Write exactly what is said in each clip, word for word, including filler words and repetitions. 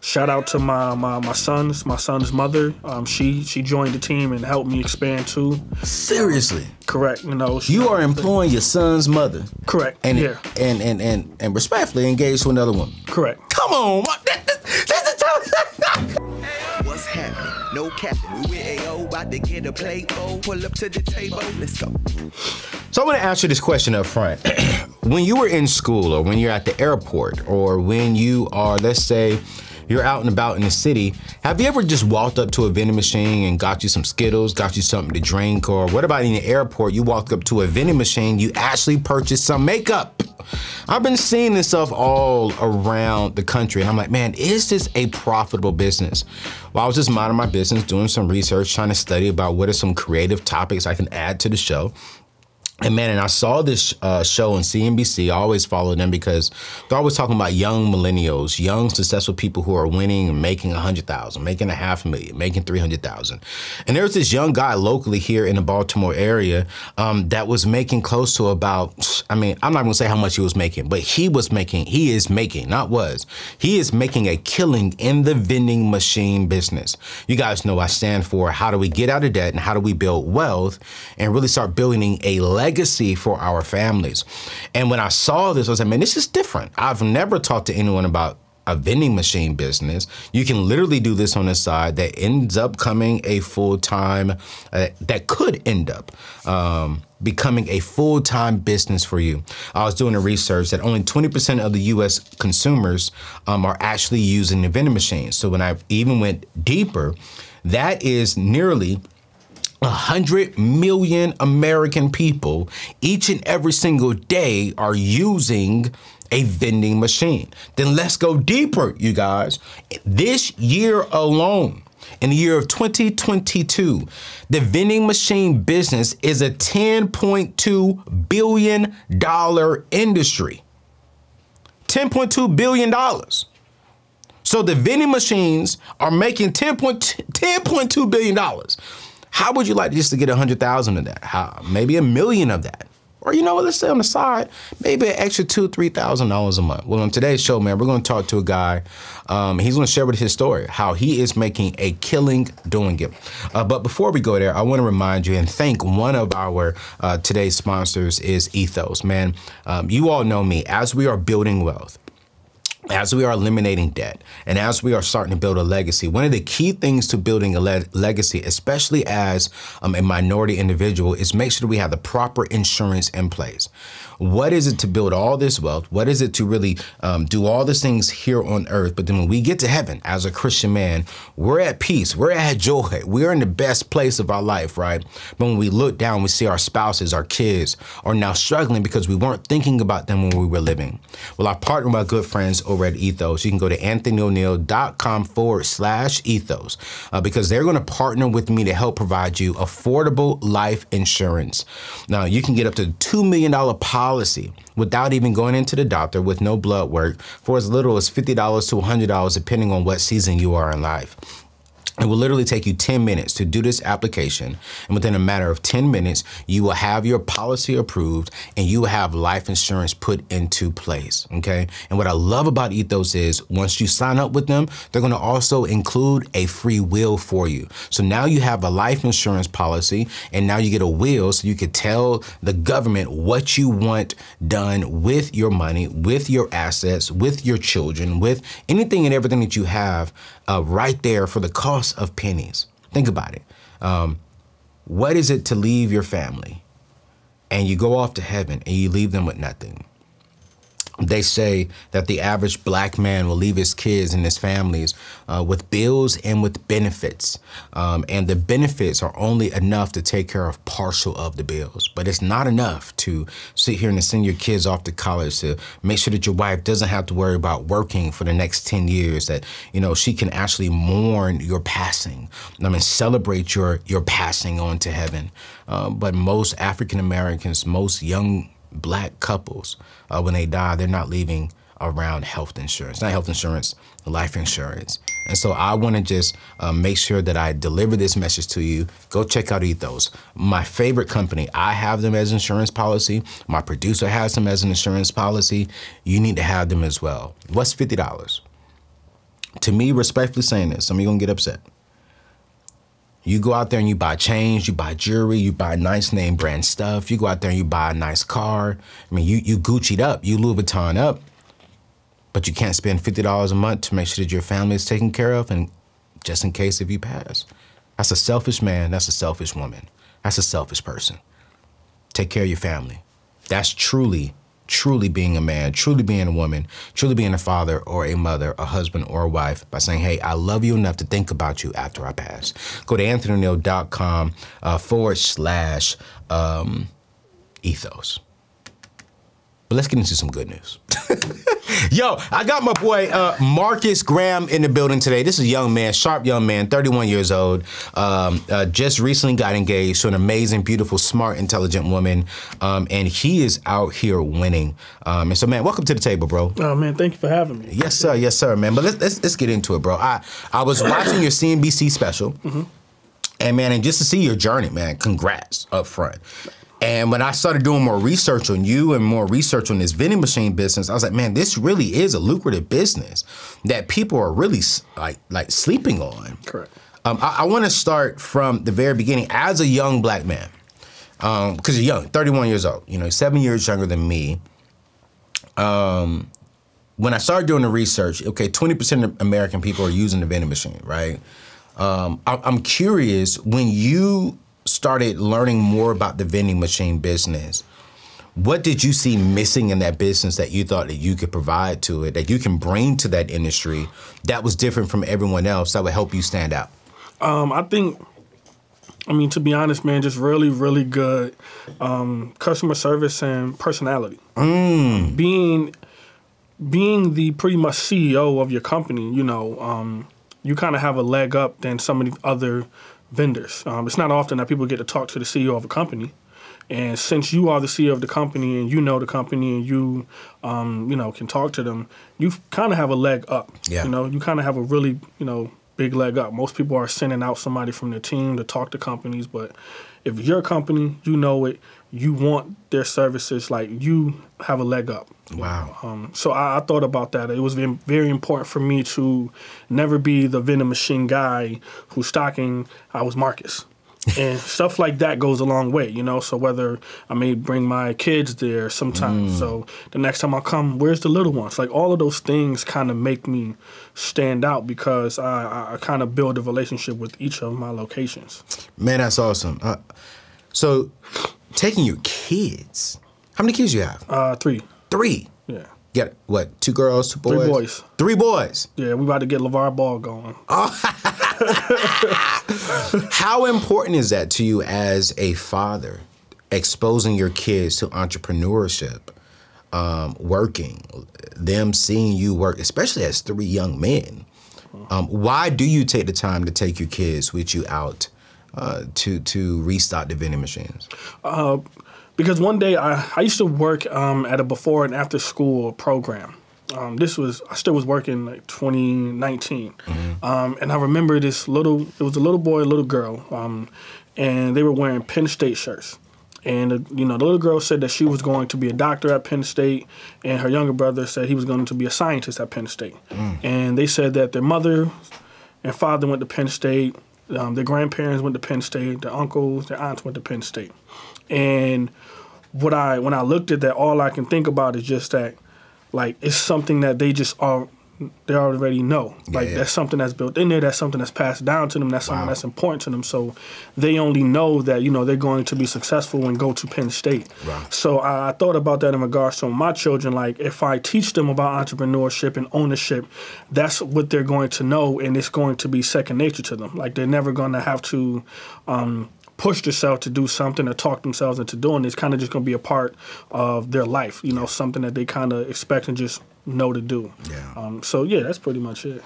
Shout out to my my, my sons, my son's mother. Um, she she joined the team and helped me expand too. Seriously? Correct. You know, you are employing your son's mother. Correct. And yeah. and, and and and respectfully engaged to another woman. Correct. Come on, that's the time. What's happening? No cap. We A O about to get a play. Pull up to the table. Let's go. So I want to ask you this question up front. When you were in school, or when you're at the airport, or when you are, let's say, you're out and about in the city, have you ever just walked up to a vending machine and got you some Skittles, got you something to drink, or what about in the airport, you walked up to a vending machine, you actually purchased some makeup? I've been seeing this stuff all around the country, and I'm like, man, is this a profitable business? Well, I was just minding my business, doing some research, trying to study about what are some creative topics I can add to the show. And man, and I saw this uh, show on C N B C. I always follow them because they're always talking about young millennials, young successful people who are winning and making one hundred thousand dollars, making a half a million, making three hundred thousand dollars. And there was this young guy locally here in the Baltimore area um, that was making close to about, I mean, I'm not gonna say how much he was making, but he was making, he is making, not was, he is making a killing in the vending machine business. You guys know I stand for how do we get out of debt and how do we build wealth and really start building a legacy for our families. And when I saw this, I was like, man, this is different. I've never talked to anyone about a vending machine business. You can literally do this on the side that ends up coming a full-time, uh, that could end up um, becoming a full-time business for you. I was doing a research that only twenty percent of the U S consumers um, are actually using the vending machines. So when I even went deeper, that is nearly one hundred million American people each and every single day are using a vending machine. Then let's go deeper, you guys. This year alone, in the year of twenty twenty-two, the vending machine business is a ten point two billion dollar industry. ten point two billion dollars. So the vending machines are making ten point two billion dollars. How would you like just to get one hundred thousand of that? How? Maybe a million of that. Or you know what, let's say on the side, maybe an extra two, three thousand dollars a month. Well, on today's show, man, we're gonna talk to a guy. Um, he's gonna share with his story, how he is making a killing doing it. Uh, but before we go there, I wanna remind you and thank one of our uh, today's sponsors is Ethos. Man, um, you all know me, as we are building wealth, as we are eliminating debt, and as we are starting to build a legacy, one of the key things to building a le legacy, especially as um, a minority individual, is make sure that we have the proper insurance in place. What is it to build all this wealth? What is it to really um, do all these things here on earth? But then when we get to heaven, as a Christian man, we're at peace, we're at joy, we're in the best place of our life, right? But when we look down, we see our spouses, our kids are now struggling because we weren't thinking about them when we were living. Well, I partnered with my good friends over at Ethos. You can go to anthonyoneal.com forward slash ethos uh, because they're going to partner with me to help provide you affordable life insurance. Now, you can get up to two million dollar policy without even going into the doctor with no blood work for as little as fifty dollars to one hundred dollars, depending on what season you are in life. It will literally take you ten minutes to do this application. And within a matter of ten minutes, you will have your policy approved and you will have life insurance put into place, okay? And what I love about Ethos is once you sign up with them, they're gonna also include a free will for you. So now you have a life insurance policy and now you get a will so you can tell the government what you want done with your money, with your assets, with your children, with anything and everything that you have uh, right there for the cost of pennies. Think about it. Um, what is it to leave your family and you go off to heaven and you leave them with nothing? They say that the average black man will leave his kids and his families uh, with bills and with benefits. Um, and the benefits are only enough to take care of partial of the bills. But it's not enough to sit here and send your kids off to college, to make sure that your wife doesn't have to worry about working for the next ten years, that you know she can actually mourn your passing. I mean, celebrate your, your passing on to heaven. Uh, but most African Americans, most young black couples, uh, when they die, they're not leaving around health insurance, not health insurance, life insurance. And so I want to just uh, make sure that I deliver this message to you. Go check out Ethos, my favorite company. I have them as insurance policy. My producer has them as an insurance policy. You need to have them as well. What's fifty dollars? to me, respectfully saying this, some of you gonna get upset. You go out there and you buy chains, you buy jewelry, you buy nice name brand stuff. You go out there and you buy a nice car. I mean, you you Gucci'd up, you Louis Vuitton up, but you can't spend fifty dollars a month to make sure that your family is taken care of, and just in case if you pass. That's a selfish man, that's a selfish woman. That's a selfish person. Take care of your family. That's truly, truly being a man, truly being a woman, truly being a father or a mother, a husband or a wife, by saying, hey, I love you enough to think about you after I pass. Go to anthony neal dot com uh, forward slash um, ethos. But let's get into some good news. Yo, I got my boy uh, Marcus Graham in the building today. This is a young man, sharp young man, thirty-one years old. Um, uh, just recently got engaged to an amazing, beautiful, smart, intelligent woman. Um, and he is out here winning. Um, and so, man, welcome to the table, bro. Oh, man, thank you for having me. Yes, sir. Yes, sir, man. But let's let's, let's get into it, bro. I, I was watching your C N B C special. Mm-hmm. And, man, and just to see your journey, man, congrats up front. And when I started doing more research on you and more research on this vending machine business, I was like, man, this really is a lucrative business that people are really like like sleeping on. Correct. Um, I, I want to start from the very beginning as a young black man, because um, you're young, thirty-one years old, you know, seven years younger than me. Um, when I started doing the research, okay, twenty percent of American people are using the vending machine, right? Um, I, I'm curious, when you started learning more about the vending machine business, what did you see missing in that business that you thought that you could provide to it, that you can bring to that industry that was different from everyone else that would help you stand out? Um, I think, I mean, to be honest, man, just really, really good um, customer service and personality. Mm. Being, being the pretty much C E O of your company, you know, um, you kind of have a leg up than some of the other vendors. Um, it's not often that people get to talk to the C E O of a company, and since you are the C E O of the company and you know the company and you, um, you know, can talk to them, you kind of have a leg up. Yeah. You know, you kind of have a really, you know, big leg up. Most people are sending out somebody from their team to talk to companies, but if your company, you know it, you want their services, like, you have a leg up. Wow. Um, so I, I thought about that. It was very important for me to never be the vending machine guy who's stocking, I was Marcus. And stuff like that goes a long way, you know? So whether I may bring my kids there sometimes, mm. so the next time I come, where's the little ones? Like, all of those things kind of make me stand out because I, I kind of build a relationship with each of my locations. Man, that's awesome. Uh, so taking your kids, how many kids you have? Uh, three. Three? Yeah. You got, what, two girls, two boys? Three boys. Three boys? Yeah, we about to get LeVar Ball going. Oh. How important is that to you as a father, exposing your kids to entrepreneurship, um, working, them seeing you work, especially as three young men? Um, why do you take the time to take your kids with you out uh, to to restock the vending machines? Uh, because one day I, I used to work um, at a before and after school program. Um, this was, I still was working like twenty nineteen. Mm-hmm. um, and I remember this little, it was a little boy, a little girl, um, and they were wearing Penn State shirts. And, uh, you know, the little girl said that she was going to be a doctor at Penn State, and her younger brother said he was going to be a scientist at Penn State. Mm. And they said that their mother and father went to Penn State, um, their grandparents went to Penn State, their uncles, their aunts went to Penn State. And what I, when I looked at that, all I can think about is just that, like, it's something that they just are, they already know. Like, yeah, yeah. That's something that's built in there. That's something that's passed down to them. That's wow. something that's important to them. So they only know that, you know, they're going to be successful and go to Penn State. Wow. So I, I thought about that in regards to my children. Like, if I teach them about entrepreneurship and ownership, that's what they're going to know, and it's going to be second nature to them. Like, they're never going to have to um, push themselves to do something or talk themselves into doing. It's kind of just going to be a part of their life, you know, yeah. something that they kind of expect and just know to do. Yeah. Um, so, yeah, that's pretty much it.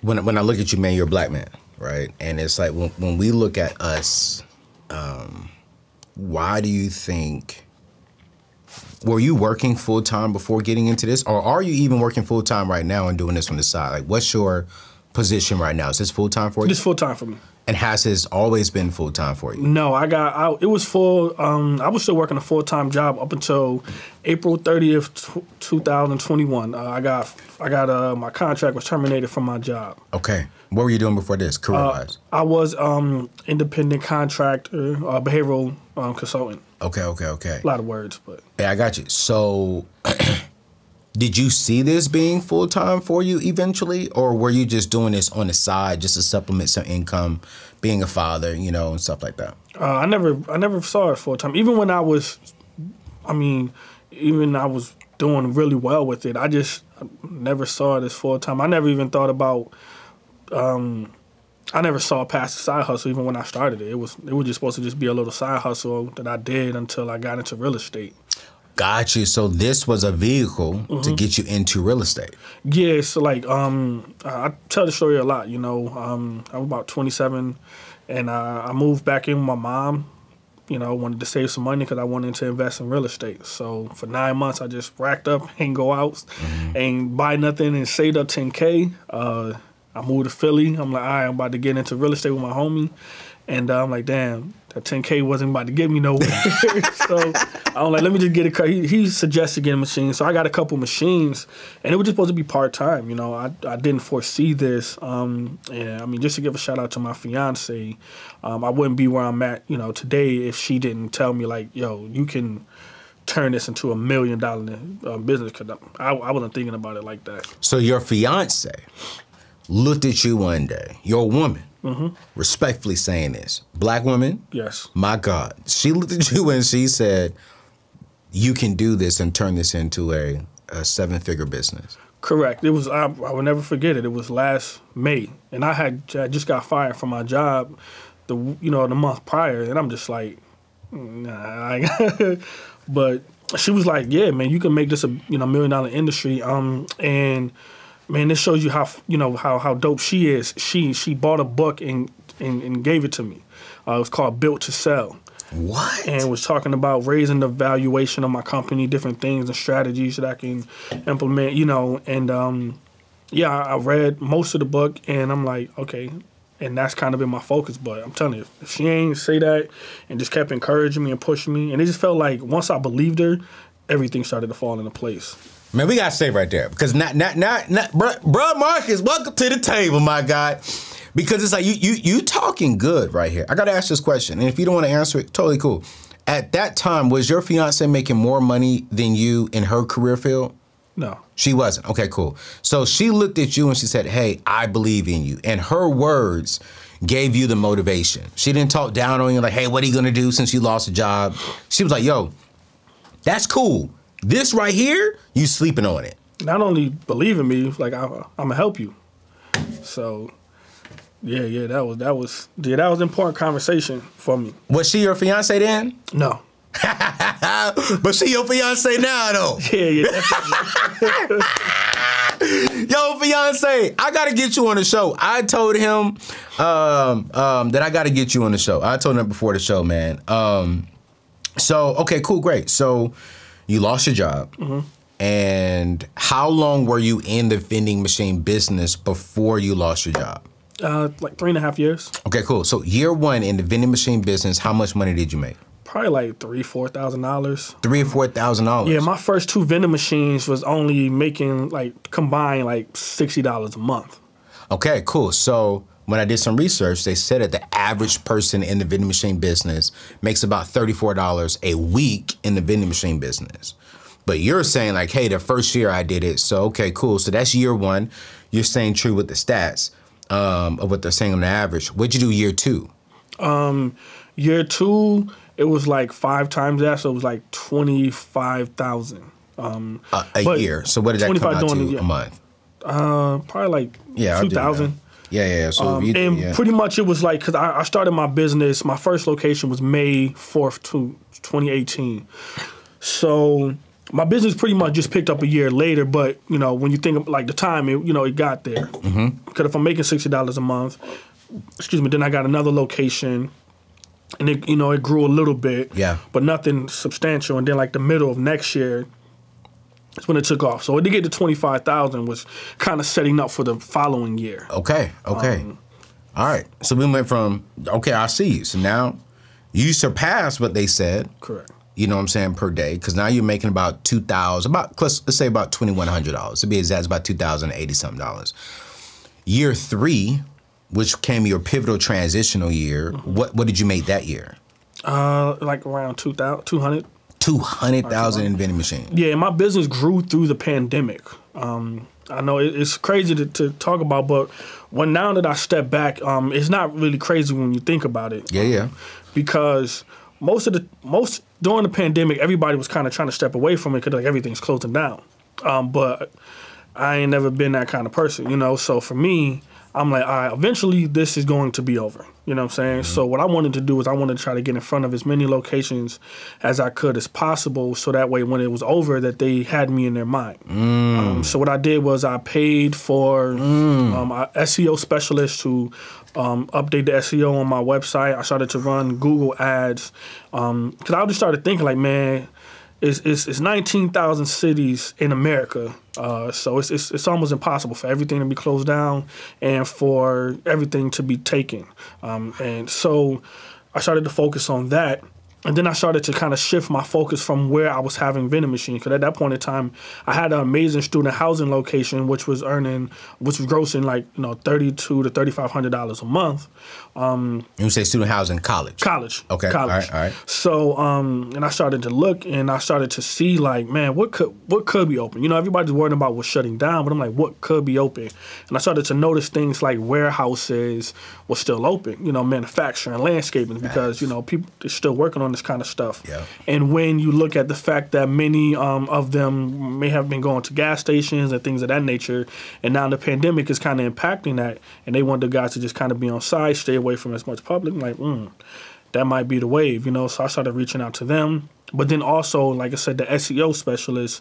When, when I look at you, man, you're a black man, right? And it's like, when, when we look at us, um, why do you think, were you working full-time before getting into this? Or are you even working full-time right now and doing this on the side? Like, what's your position right now? Is this full time for you? It's full time for me. And has this always been full time for you? No, I got. I, it was full. Um, I was still working a full time job up until April thirtieth, two thousand twenty one. Uh, I got. I got. Uh, my contract was terminated from my job. Okay. What were you doing before this, career wise? Uh, I was um independent contractor, uh, behavioral um, consultant. Okay. Okay. Okay. A lot of words, but yeah, I got you. So. Did you see this being full-time for you eventually, or were you just doing this on the side just to supplement some income, being a father, you know, and stuff like that? Uh, I never I never saw it full-time. Even when I was, I mean, even I was doing really well with it, I just I never saw it as full-time. I never even thought about, um, I never saw past the side hustle even when I started it. It was, it was just supposed to just be a little side hustle that I did until I got into real estate. Got you. So this was a vehicle mm-hmm. to get you into real estate. Yeah. So like, um, I tell the story a lot. You know, um, I was about twenty-seven, and uh, I moved back in with my mom. You know, I wanted to save some money because I wanted to invest in real estate. So for nine months, I just racked up and go out mm-hmm. and buy nothing and saved up ten K. Uh, I moved to Philly. I'm like, all right, I'm about to get into real estate with my homie, and uh, I'm like, damn. That ten K wasn't about to get me nowhere. So I'm like, let me just get a car. He, he suggested getting a machine. So I got a couple machines, and it was just supposed to be part-time. You know, I, I didn't foresee this. Um, and I mean, just to give a shout-out to my fiancée, um, I wouldn't be where I'm at, you know, today if she didn't tell me, like, yo, you can turn this into a million-dollar uh, business, because I, I wasn't thinking about it like that. So your fiancée looked at you one day, your woman, mm-hmm. respectfully saying this, black woman, yes, my God, she looked at you and she said, you can do this and turn this into a, a seven-figure business. Correct. It was, I, I will never forget it. It was last May, and I had I just got fired from my job, the you know the month prior, and I'm just like, nah. But she was like, yeah, man, you can make this a you know million-dollar industry, um, and. Man, this shows you how you know how how dope she is. She she bought a book and and, and gave it to me. Uh, it was called Built to Sell. What? And was talking about raising the valuation of my company, different things and strategies that I can implement. You know, and um, yeah, I, I read most of the book, and I'm like, okay, and that's kind of been my focus. But I'm telling you, if she ain't say that and just kept encouraging me and pushing me, and it just felt like once I believed her, everything started to fall into place. Man, we got to stay right there because not, not, not, not, bruh, bruh Marcus, welcome to the table, my guy. Because it's like you, you, you talking good right here. I got to ask this question. And if you don't want to answer it, totally cool. At that time, was your fiance making more money than you in her career field? No. She wasn't. Okay, cool. So she looked at you and she said, hey, I believe in you. And her words gave you the motivation. She didn't talk down on you like, hey, what are you going to do since you lost a job? She was like, yo, that's cool. This right here, you sleeping on it. Not only believe in me, like I, I'm gonna help you. So, yeah, yeah, that was that was yeah, that was an important conversation for me. Was she your fiance then? No. But she your fiance now though. Yeah, yeah. Yo, fiance, I gotta get you on the show. I told him um, um, that I gotta get you on the show. I told him before the show, man. Um, so okay, cool, great. So. You lost your job, mm-hmm. and how long were you in the vending machine business before you lost your job? Uh, like three and a half years. Okay, cool. So year one in the vending machine business, how much money did you make? Probably like three, four thousand dollars. Three or four thousand dollars. Yeah, my first two vending machines was only making like combined like sixty dollars a month. Okay, cool. So when I did some research, they said that the average person in the vending machine business makes about thirty-four dollars a week in the vending machine business. But you're saying like, hey, the first year I did it, so okay, cool. So that's year one. You're staying true with the stats um, of what they're saying on the average. What'd you do year two? Um, year two, it was like five times that, so it was like twenty-five thousand dollars. Um, uh, a year. So what did that come out to a month? Uh, probably like yeah, two thousand dollars. Yeah, yeah. So um, you, and yeah. pretty much it was like because I, I started my business. My first location was May fourth, to twenty eighteen. So my business pretty much just picked up a year later. But you know, when you think of like the time, it, you know, it got there. Mm-hmm. Because if I'm making sixty dollars a month, excuse me, then I got another location, and it you know it grew a little bit. Yeah. But nothing substantial. And then like the middle of next year, That's when it took off. So it did get to twenty-five thousand, was kind of setting up for the following year. Okay, okay. Um, All right. So we went from, okay, I see you. So now you surpassed what they said. Correct. You know what I'm saying, per day, because now you're making about two thousand dollars, about, let's, let's say about twenty-one hundred dollars. To be exact, it's about two thousand eighty something dollars. Year three, which came your pivotal transitional year, mm-hmm. what what did you make that year? Uh, like around two hundred thousand dollars. two hundred thousand in vending machines. Yeah, my business grew through the pandemic. Um, I know it, it's crazy to, to talk about, but when now that I step back, um, it's not really crazy when you think about it. Yeah, yeah. Um, because most of the most during the pandemic, everybody was kind of trying to step away from it because like everything's closing down. Um, but I ain't never been that kind of person, you know. So for me, I'm like, all right, eventually this is going to be over. You know what I'm saying? Mm-hmm. So what I wanted to do is I wanted to try to get in front of as many locations as I could as possible so that way when it was over that they had me in their mind. Mm. Um, so what I did was I paid for mm. um, a S E O specialist to um, update the S E O on my website. I started to run Google ads um, 'cause I just started thinking like, man, It's, it's, it's nineteen thousand cities in America, uh, so it's, it's it's almost impossible for everything to be closed down and for everything to be taken. Um, and so I started to focus on that, and then I started to kind of shift my focus from where I was having vending machines, because at that point in time, I had an amazing student housing location, which was earning, which was grossing like you know thirty-two hundred to thirty-five hundred dollars a month. Um, you say student housing, college? College. Okay, college. All right, all right. So, um, and I started to look, and I started to see, like, man, what could what could be open? You know, everybody's worrying about what's shutting down, but I'm like, what could be open? And I started to notice things like warehouses were still open, you know, manufacturing, landscaping, nice. Because, you know, people are still working on this kind of stuff. Yeah. And when you look at the fact that many um, of them may have been going to gas stations and things of that nature, and now the pandemic is kind of impacting that, and they want the guys to just kind of be on side, stay away from as much public, I'm like, mm, that might be the wave, you know? So I started reaching out to them. But then also, like I said, the S E O specialist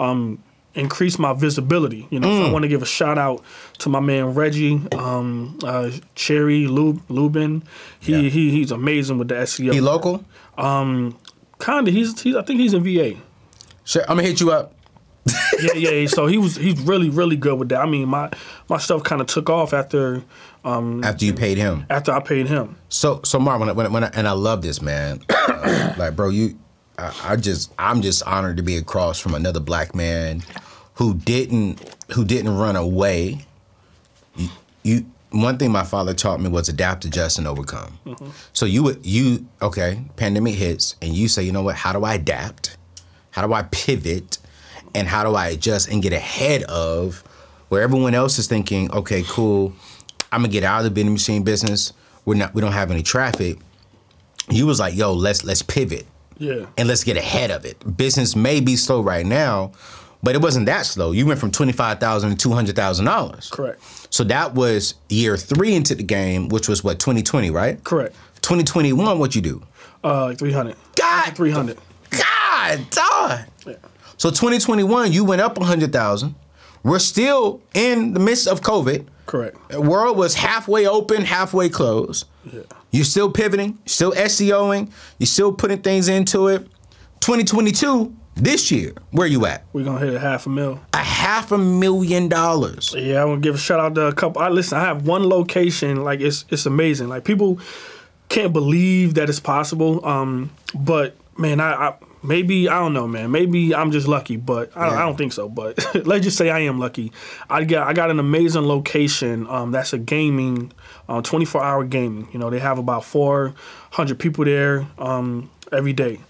um, increased my visibility, you know? Mm. So I want to give a shout out to my man, Reggie um, uh, Cherry Lube Lubin. He, yeah. he He's amazing with the S E O. He local? Um, kind of. He's, he's. I think he's in V A. Sure, I'm going to hit you up. yeah, yeah. So he was he's really, really good with that. I mean, my, my stuff kind of took off after... Um, after you paid him. After I paid him. So, so Mark, when I, when I, when I, and I love this, man. Uh, like, bro, you, I, I just, I'm just honored to be across from another black man who didn't, who didn't run away. You, you one thing my father taught me was adapt, adjust, and overcome. Mm-hmm. So you would, you, okay, pandemic hits, and you say, you know what? How do I adapt? How do I pivot? And how do I adjust and get ahead of where everyone else is thinking, okay, cool, I'm gonna get out of the vending machine business. We're not, we don't have any traffic. You was like, yo, let's let's pivot. Yeah. And let's get ahead of it. Business may be slow right now, but it wasn't that slow. You went from twenty-five thousand dollars to two hundred thousand dollars. Correct. So that was year three into the game, which was what, twenty twenty, right? Correct. twenty twenty-one, what you do? Uh, like three hundred. God! three hundred. God! God! Yeah. So twenty twenty-one, you went up one hundred thousand. We're still in the midst of COVID. Correct. The world was halfway open, halfway closed. Yeah. You're still pivoting, still SEOing, you're still putting things into it. twenty twenty-two, this year, where you at? We're gonna hit a half a mil. A half a million dollars. Yeah, I wanna give a shout out to a couple. I listen, I have one location, like it's it's amazing. Like people can't believe that it's possible. Um, but man, I, I Maybe, I don't know, man. Maybe I'm just lucky, but I don't, yeah. I don't think so. But let's just say I am lucky. I got I got an amazing location um, that's a gaming, uh, twenty-four hour gaming. You know, they have about four hundred people there um, every day.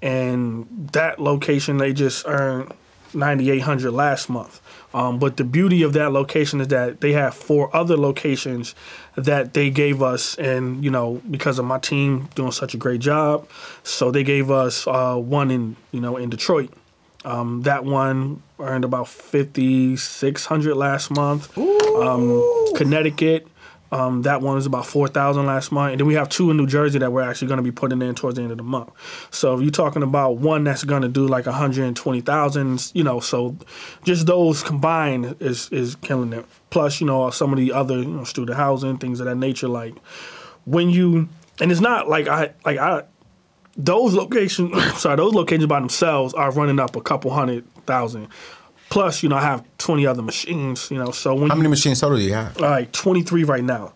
And that location, they just earned nine thousand eight hundred dollars last month. Um, but the beauty of that location is that they have four other locations that they gave us, and you know, because of my team doing such a great job, so they gave us uh, one in you know in Detroit. Um, that one earned about fifty-six hundred last month. Um, Connecticut. Um, that one was about four thousand last month. And then we have two in New Jersey that we're actually going to be putting in towards the end of the month. So if you're talking about one that's going to do like one hundred twenty thousand, you know, so just those combined is is killing it. Plus, you know, some of the other you know, student housing, things of that nature. Like when you, and it's not like I, like I, those locations, sorry, those locations by themselves are running up a couple hundred thousand. Plus, you know, I have twenty other machines, you know, so when How you, many machines total do you have? Like twenty-three right now.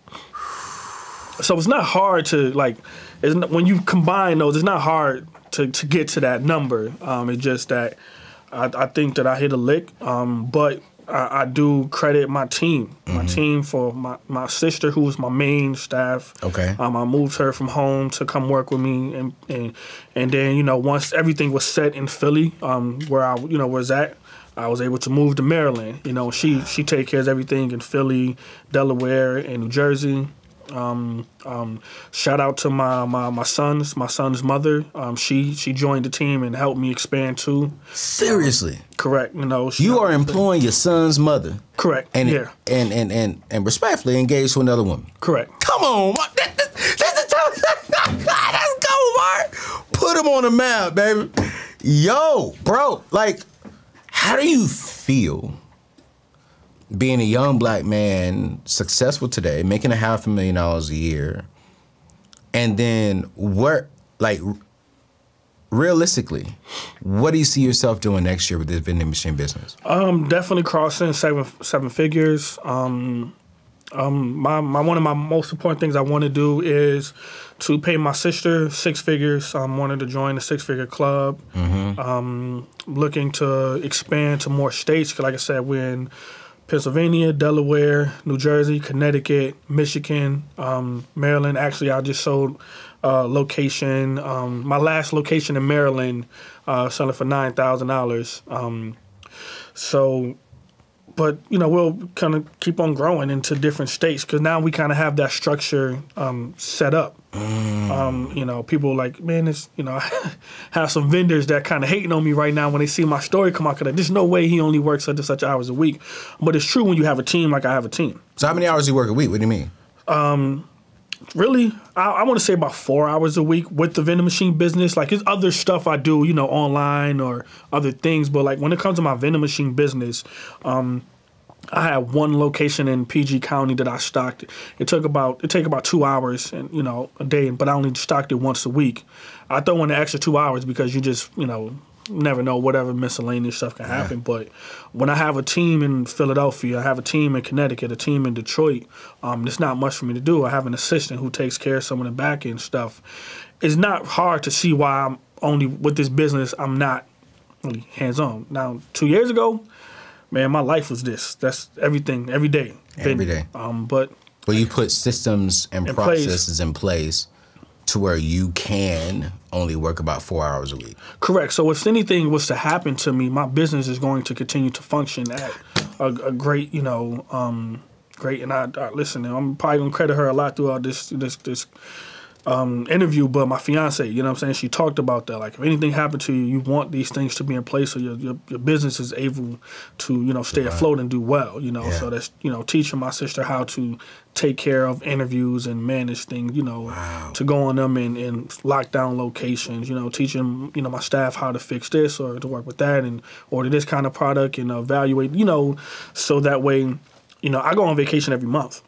So it's not hard to, like, it's not, when you combine those, it's not hard to, to get to that number. Um, it's just that I, I think that I hit a lick, um, but I, I do credit my team, my mm-hmm. team for my, my sister, who was my main staff. Okay. Um, I moved her from home to come work with me, and and, and then, you know, once everything was set in Philly, um, where I, you know, was at, I was able to move to Maryland. You know, she she take care of everything in Philly, Delaware, and New Jersey. Um, um, shout out to my, my, my sons, my son's mother. Um, she she joined the team and helped me expand too. Seriously? Um, correct. You know, you are employing your son's mother. Correct. And yeah. and, and, and and respectfully engaged to another woman. Correct. Come on, Mark. That, that, that's the time. Let's go, Mark. Put him on the map, baby. Yo, bro. Like, how do you feel being a young black man, successful today, making a half a million dollars a year, and then what, like, realistically, what do you see yourself doing next year with this vending machine business? Um, definitely crossing seven seven figures. Um, um, my, my one of my most important things I want to do is to pay my sister six figures. I'm wanting to join the six-figure club. Mm-hmm. Um, looking to expand to more states, 'cause like I said, we're in Pennsylvania, Delaware, New Jersey, Connecticut, Michigan, um, Maryland. Actually, I just sold a location, um, my last location in Maryland, uh, selling for nine thousand dollars. Um, so, but, you know, we'll kind of keep on growing into different states, because now we kind of have that structure um, set up. Mm. Um, you know, people are like, man, it's, you know, I have some vendors that kind of hating on me right now when they see my story come out, because there's no way he only works such and such hours a week. But it's true when you have a team, like I have a team. So how many hours do you work a week? What do you mean? Um, really, I, I want to say about four hours a week with the vending machine business. Like, there's other stuff I do, you know, online or other things. But, like, when it comes to my vending machine business, um, I had one location in P G County that I stocked. It took about it take about two hours and you know a day, but I only stocked it once a week. I throw in the extra two hours because you just you know never know whatever miscellaneous stuff can happen. Yeah. But when I have a team in Philadelphia, I have a team in Connecticut, a team in Detroit, um, there's not much for me to do. I have an assistant who takes care of some of the back end stuff. It's not hard to see why I'm only with this business. I'm not really hands on. Now, two years ago, man, my life was this. That's everything, every day. Every day. Um, but well, you put systems and in processes place. in place to where you can only work about four hours a week. Correct. So if anything was to happen to me, my business is going to continue to function at a, a great, you know, um, great. And I, I listen, I'm probably gonna credit her a lot throughout this this this. Um, interview, but my fiance, you know what I'm saying, she talked about that. Like, if anything happened to you, you want these things to be in place so your your, your business is able to, you know, stay right. afloat and do well, you know. Yeah. So that's, you know, teaching my sister how to take care of interviews and manage things, you know, wow. to go on them and, and lock down locations, you know, teaching, you know, my staff how to fix this or to work with that and order this kind of product and evaluate, you know, so that way, you know, I go on vacation every month.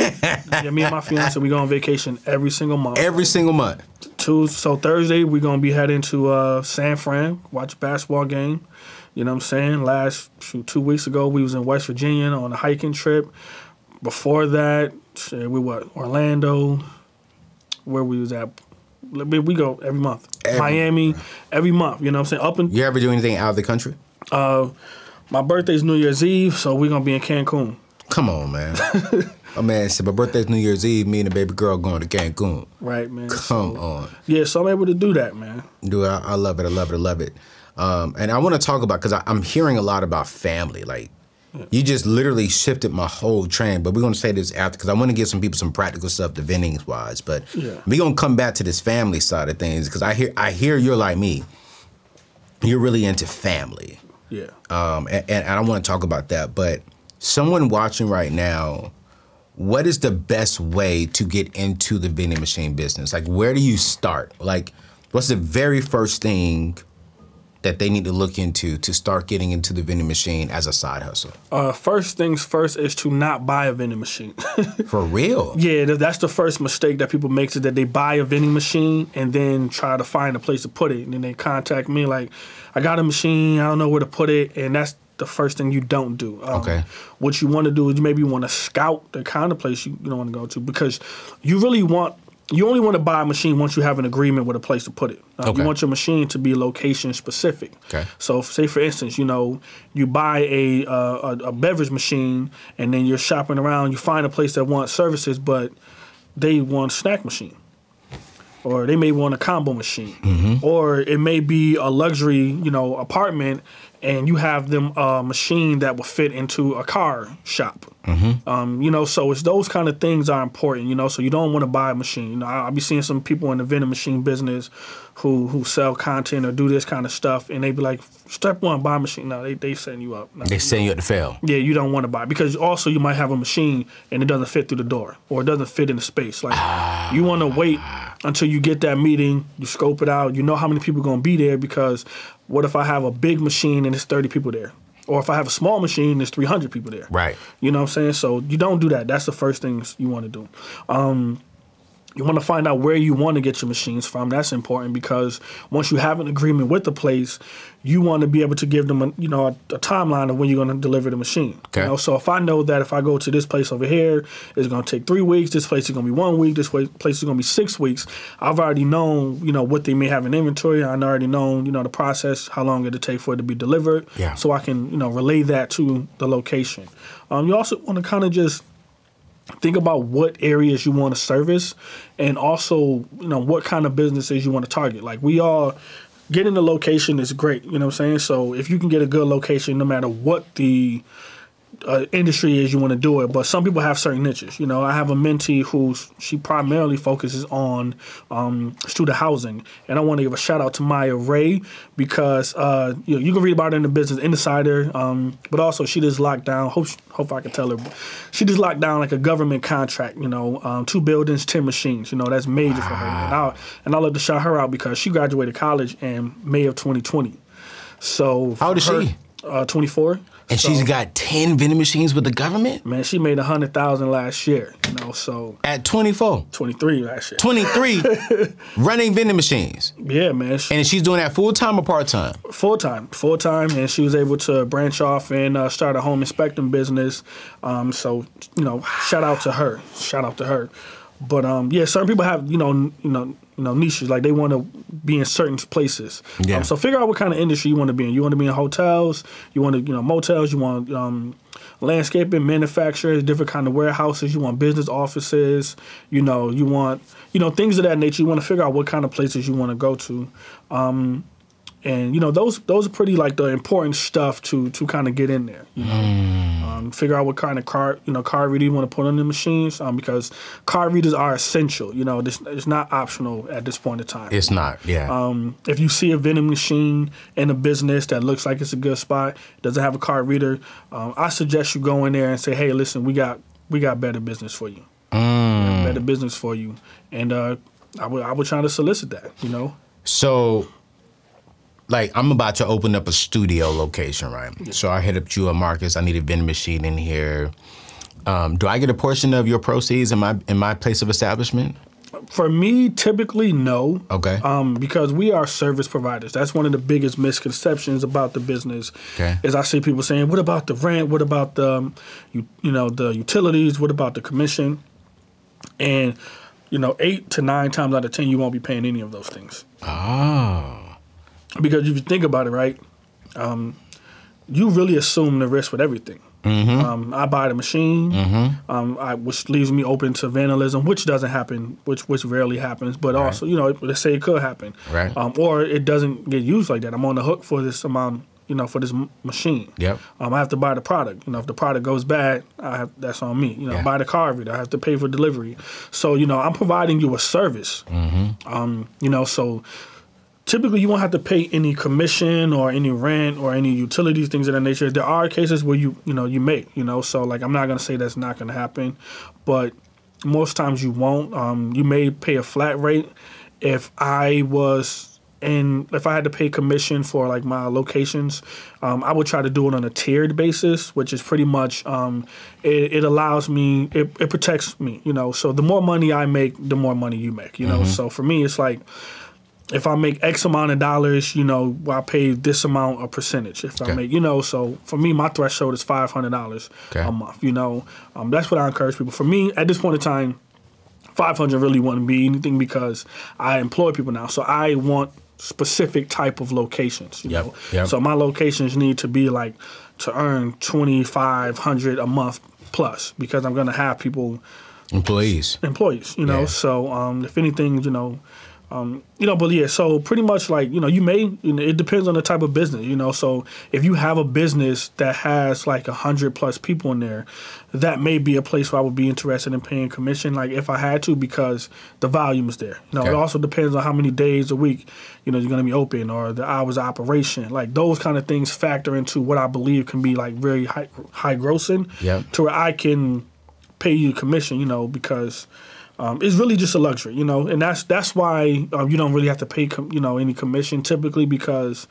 Yeah, me and my fiance, we go on vacation every single month. Every single month. Tuesday, so Thursday, we're going to be heading to uh, San Fran, watch a basketball game. You know what I'm saying? Last, shoot, two weeks ago, we was in West Virginia on a hiking trip. Before that, we were Orlando, where we was at. We go every month. Every, Miami, every month. You know what I'm saying? Up and you ever do anything out of the country? Uh, my birthday's New Year's Eve, so we're going to be in Cancun. Come on, man. Oh, man, said my birthday's New Year's Eve, me and the baby girl going to Cancun. Right, man. Come so, on. Yeah, so I'm able to do that, man. Dude, I, I love it, I love it, I love it. Um, and I want to talk about, because I'm hearing a lot about family. Like, yeah. you just literally shifted my whole train, but we're going to say this after, because I want to give some people some practical stuff to vending-wise, but yeah. we're going to come back to this family side of things, because I hear, I hear you're like me. You're really into family. Yeah. Um, and, and I don't want to talk about that, but someone watching right now, what is the best way to get into the vending machine business? Like, where do you start? Like, what's the very first thing that they need to look into to start getting into the vending machine as a side hustle? Uh, first things first is to not buy a vending machine. For real? Yeah, that's the first mistake that people make, is that they buy a vending machine and then try to find a place to put it. And then they contact me like, I got a machine, I don't know where to put it. And that's the first thing you don't do. Um, okay. What you want to do is maybe you want to scout the kind of place you don't want to go to, because you really want... You only want to buy a machine once you have an agreement with a place to put it. Uh, okay. You want your machine to be location specific. Okay. So say, for instance, you know, you buy a, uh, a a beverage machine and then you're shopping around, you find a place that wants services, but they want a snack machine. Or they may want a combo machine. Mm-hmm. Or it may be a luxury, you know, apartment, and you have them a machine that will fit into a car shop. Mm-hmm. Um, you know, so it's those kind of things are important, you know, so you don't want to buy a machine. You know, I'll be seeing some people in the vending machine business who who sell content or do this kind of stuff, and they be like, step one, buy a machine. No, they, they setting you up. No, they setting you up to fail. Yeah, you don't want to buy it, because also you might have a machine and it doesn't fit through the door or it doesn't fit in the space. Like, ah. you want to wait until you get that meeting, you scope it out, you know how many people are going to be there, because what if I have a big machine and there's thirty people there? Or if I have a small machine, there's three hundred people there. Right. You know what I'm saying? So you don't do that. That's the first things you want to do. Um, you want to find out where you want to get your machines from. That's important, because once you have an agreement with the place, you want to be able to give them a, you know, a, a timeline of when you're going to deliver the machine. Okay. You know? So if I know that if I go to this place over here, it's going to take three weeks, this place is going to be one week, this place is going to be six weeks, I've already known, you know, what they may have in inventory. I've already known, you know, the process, how long it'll take for it to be delivered. Yeah. So I can, you know, relay that to the location. Um, you also want to kind of just think about what areas you want to service, and also, you know, what kind of businesses you want to target. Like, we all... Getting the location is great, you know what I'm saying? So if you can get a good location, no matter what the uh, industry is, you want to do it. But some people have certain niches. You know, I have a mentee who's she primarily focuses on um, student housing. And I want to give a shout out to Maya Ray, because uh, you know, you can read about her in the Business Insider. Um, but also she just locked down, hope, hope I can tell her, she just locked down like a government contract, you know, um, two buildings, ten machines. You know, that's major for her. And I'll, and I'll love to shout her out, because she graduated college in May of twenty twenty. So how old is she? Uh, twenty-four. And so, she's got ten vending machines with the government? Man, she made one hundred thousand dollars last year, you know, so... At twenty-four? twenty-three last year. twenty-three running vending machines? Yeah, man. She, and she's doing that full-time or part-time? Full-time. Full-time, and she was able to branch off and uh, start a home inspecting business. Um, so, you know, shout out to her. Shout out to her. But, um, yeah, certain people have, you know, you know... You know, niches, like they want to be in certain places. Yeah. Um, so figure out what kind of industry you want to be in. You want to be in hotels, you want to, you know, motels, you want um, landscaping, manufacturers, different kind of warehouses, you want business offices, you know, you want, you know, things of that nature. You want to figure out what kind of places you want to go to. Um, and, you know, those those are pretty, like, the important stuff to to kind of get in there, you know. Mm. Um, figure out what kind of card, you know, card reader you want to put on the machines, um, because card readers are essential, you know. This, it's not optional at this point in time. It's not, yeah. Um, if you see a vending machine in a business that looks like it's a good spot, doesn't have a card reader, um, I suggest you go in there and say, hey, listen, we got we got better business for you. Mm. Better business for you. And uh, I would I would try to solicit that, you know. So... Like, I'm about to open up a studio location, right? Yeah. So I hit up you and Marcus. I need a vending machine in here. Um, do I get a portion of your proceeds in my in my place of establishment? For me, typically, no. Okay. Um, because we are service providers. That's one of the biggest misconceptions about the business. Okay. Is I see people saying, "What about the rent? What about the, um, you, you know, the utilities? What about the commission?" And, you know, eight to nine times out of ten, you won't be paying any of those things. Oh. Because if you think about it, right, um, you really assume the risk with everything. Mm-hmm. um, I buy the machine, mm-hmm. um, I, which leaves me open to vandalism, which doesn't happen, which which rarely happens, but right. also, you know, let's say it could happen. Right. Um, or it doesn't get used like that. I'm on the hook for this amount, you know, for this m machine. Yep. Um, I have to buy the product. You know, if the product goes bad, I have, that's on me. You know, yeah. buy the car reader. I have to pay for delivery. So, you know, I'm providing you a service. Mm-hmm. um, you know, so... Typically, you won't have to pay any commission or any rent or any utilities, things of that nature. There are cases where you, you know, you may, you know, so like I'm not going to say that's not going to happen, but most times you won't. Um, you may pay a flat rate. If I was And if I had to pay commission for like my locations, um, I would try to do it on a tiered basis, which is pretty much um, it, it allows me, it, it protects me, you know. So the more money I make, the more money you make, you know. Mm-hmm. So for me, it's like if I make X amount of dollars, you know, I pay this amount of percentage. If okay. I make, you know, so for me, my threshold is five hundred dollars okay. a month, you know. Um, that's what I encourage people. For me, at this point in time, five hundred really wouldn't be anything because I employ people now. So I want specific type of locations, you yep, know. Yep. So my locations need to be like to earn twenty-five hundred a month plus because I'm going to have people employees. Employees, you know. Yeah. So um, if anything, you know, um, you know, but yeah, so pretty much like, you know, you may you know, it depends on the type of business, you know. So if you have a business that has like one hundred plus people in there, that may be a place where I would be interested in paying commission, like if I had to, because the volume is there. You know, okay. It also depends on how many days a week, you know, you're going to be open or the hours of operation. Like those kind of things factor into what I believe can be like very high, high grossing yep. to where I can pay you commission, you know, because Um, it's really just a luxury, you know, and that's that's why uh, you don't really have to pay, com- you know, any commission typically because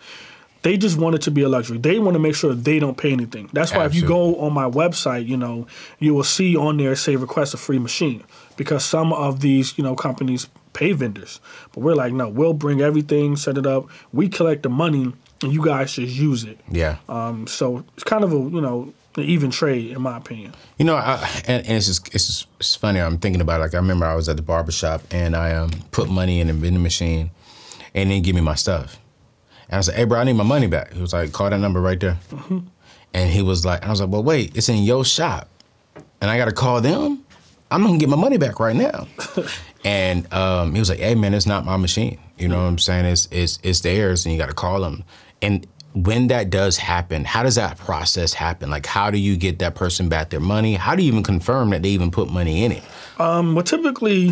they just want it to be a luxury. They want to make sure they don't pay anything. That's why Absolutely. If you go on my website, you know, you will see on there, say, request a free machine because some of these, you know, companies pay vendors. But we're like, no, we'll bring everything, set it up. We collect the money and you guys just use it. Yeah. Um. So it's kind of a, you know, an even trade, in my opinion. You know, I, and, and it's just, it's just, it's funny. I'm thinking about it. Like I remember I was at the barbershop and I um, put money in a vending machine, and they didn't give me my stuff. And I was like, "Hey, bro, I need my money back." He was like, "Call that number right there." Mm-hmm. And he was like, "I was like, well, wait, it's in your shop, and I got to call them. I'm not gonna get my money back right now." And um, he was like, "Hey, man, it's not my machine. You know what I'm saying? It's it's it's theirs, and you got to call them." And when that does happen, how does that process happen? Like, how do you get that person back their money? How do you even confirm that they even put money in it? Um, well, typically,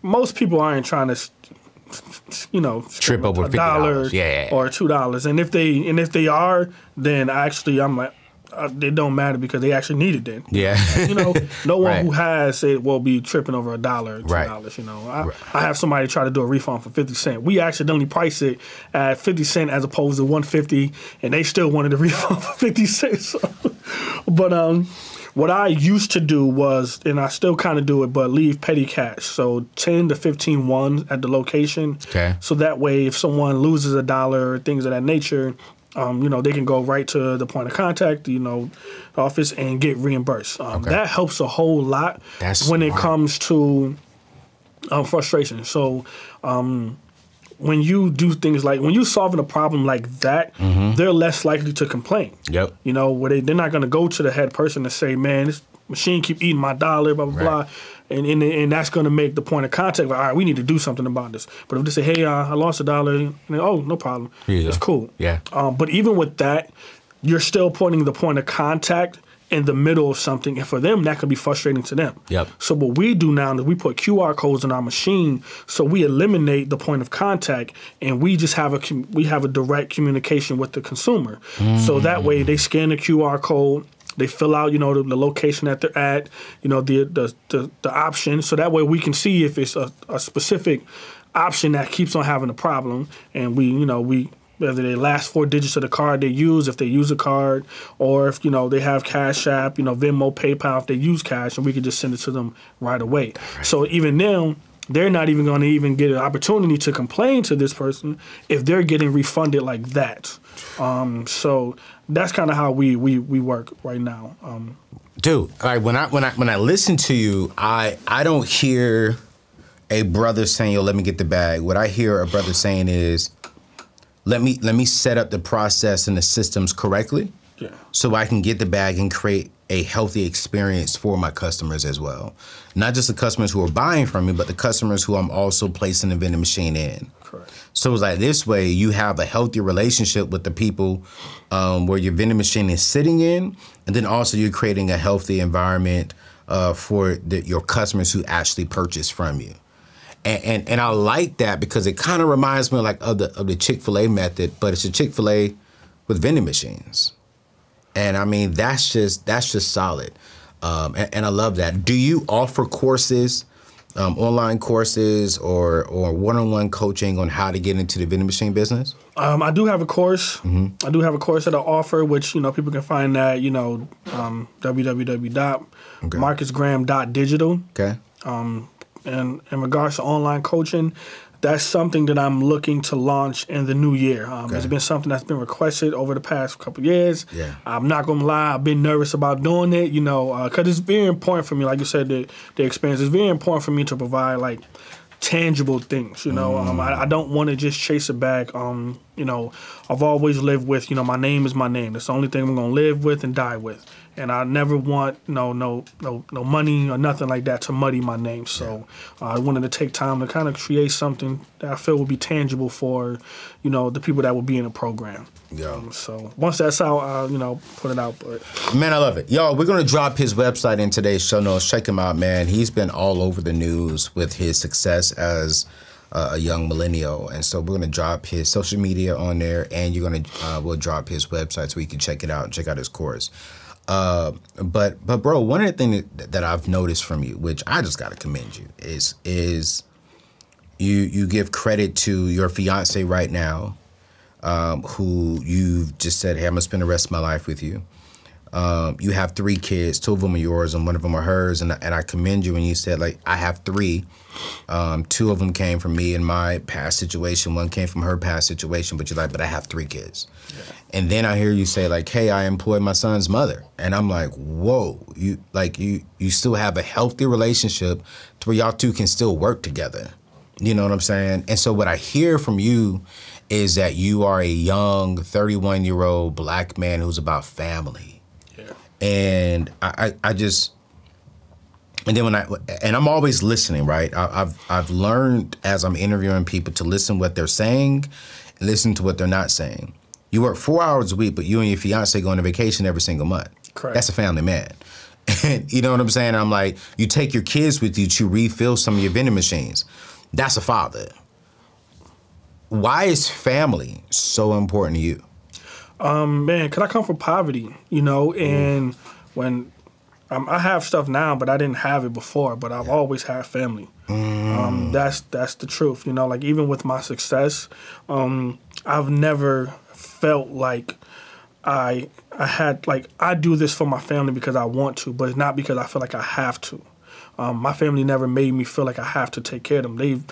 most people aren't trying to, you know, trip over a dollar yeah. or two dollars. And if they and if they are, then actually, I'm like, uh, it don't matter because they actually need it then. Yeah. You know, no one right. who has it will be tripping over a dollar, two dollars, right. you know. I, right. I have somebody try to do a refund for fifty cents. We accidentally price it at fifty cents as opposed to one fifty, and they still wanted a refund for fifty cents. But um, what I used to do was, and I still kind of do it, but leave petty cash. So ten to fifteen ones at the location. Okay. So that way if someone loses a dollar or things of that nature, Um, you know, they can go right to the point of contact, you know, office and get reimbursed. Um, okay. That helps a whole lot That's when smart. It comes to um, frustration. So um, when you do things like, when you're solving a problem like that, mm-hmm. they're less likely to complain. Yep. You know, where they, they're not going to go to the head person and say, man, this machine keep eating my dollar, blah, blah, right. blah. And, and and that's going to make the point of contact like, all right, we need to do something about this. But if they say, hey, uh, I lost a dollar, and then, oh, no problem. Yeah. It's cool. Yeah. Um, but even with that, you're still pointing the point of contact in the middle of something. And for them, that could be frustrating to them. Yep. So what we do now is we put Q R codes on our machine so we eliminate the point of contact and we just have a, we have a direct communication with the consumer. Mm. So that way they scan the Q R code. They fill out, you know, the, the location that they're at, you know, the the the, the option. So that way we can see if it's a, a specific option that keeps on having a problem. And we, you know, we whether they last four digits of the card they use, if they use a card, or if, you know, they have Cash App, you know, Venmo, PayPal, if they use cash, and we can just send it to them right away. Right. So even now, they're not even going to even get an opportunity to complain to this person if they're getting refunded like that. Um, so that's kind of how we, we we work right now. Um, Dude, like when I when I when I listen to you, I I don't hear a brother saying, "Yo, let me get the bag." What I hear a brother saying is, "Let me let me set up the process and the systems correctly, yeah. so I can get the bag and create a healthy experience for my customers as well. Not just the customers who are buying from me, but the customers who I'm also placing the vending machine in." Correct. So it's like this way, you have a healthy relationship with the people um, where your vending machine is sitting in, and then also you're creating a healthy environment uh, for the, your customers who actually purchase from you. And, and and I like that because it kind of reminds me like of the, of the Chick-fil-A method, but it's a Chick-fil-A with vending machines. And I mean, that's just that's just solid. Um, and, and I love that. Do you offer courses um, online courses or or one-on-one coaching on how to get into the vending machine business? Um, I do have a course. Mm-hmm. I do have a course that I offer, which, you know, people can find at, you know, um, w w w dot marcus graham dot digital. Okay. Um, and in regards to online coaching, that's something that I'm looking to launch in the new year. Um, okay. It's been something that's been requested over the past couple of years. Yeah. I'm not going to lie. I've been nervous about doing it, you know, because uh, it's very important for me. Like you said, the, the experience is very important for me to provide, like, tangible things, you know. Mm. Um, I, I don't want to just chase it back. Um, you know, I've always lived with, you know, my name is my name. That's the only thing I'm going to live with and die with. And I never want no no no no money or nothing like that to muddy my name. So yeah. uh, I wanted to take time to kind of create something that I feel would be tangible for, you know, the people that will be in the program. Yeah. Um, so once that's out, I'll, you know, put it out. But man, I love it. Yo, we're going to drop his website in today's show notes. Check him out, man. He's been all over the news with his success as a young millennial, and so we're gonna drop his social media on there, and you're gonna uh, we'll drop his website so you can check it out and check out his course. Uh, but but bro, one of the things that, that I've noticed from you, which I just gotta commend you, is is you you give credit to your fiance right now, um, who you've just said, hey, I'm gonna spend the rest of my life with you. Um, you have three kids, two of them are yours and one of them are hers, and, and I commend you when you said, like, I have three. Um, two of them came from me in my past situation, one came from her past situation, but you're like, but I have three kids. Yeah. And then I hear you say, like, hey, I employed my son's mother. And I'm like, whoa, you like you you still have a healthy relationship to where y'all two can still work together. You know what I'm saying? And so what I hear from you is that you are a young thirty-one-year-old black man who's about family. And I, I just, and then when I, and I'm always listening, right? I, I've I've learned as I'm interviewing people to listen what they're saying, listen to what they're not saying. You work four hours a week, but you and your fiance go on a vacation every single month. Correct. That's a family man. And you know what I'm saying? I'm like, you take your kids with you to refill some of your vending machines. That's a father. Why is family so important to you? Um, man, because I come from poverty, you know, and when um, I have stuff now, but I didn't have it before, but I've yeah. always had family. Mm. Um, that's that's the truth, you know, like even with my success, um, I've never felt like I I had, like, I do this for my family because I want to, but it's not because I feel like I have to. Um, my family never made me feel like I have to take care of them. They've,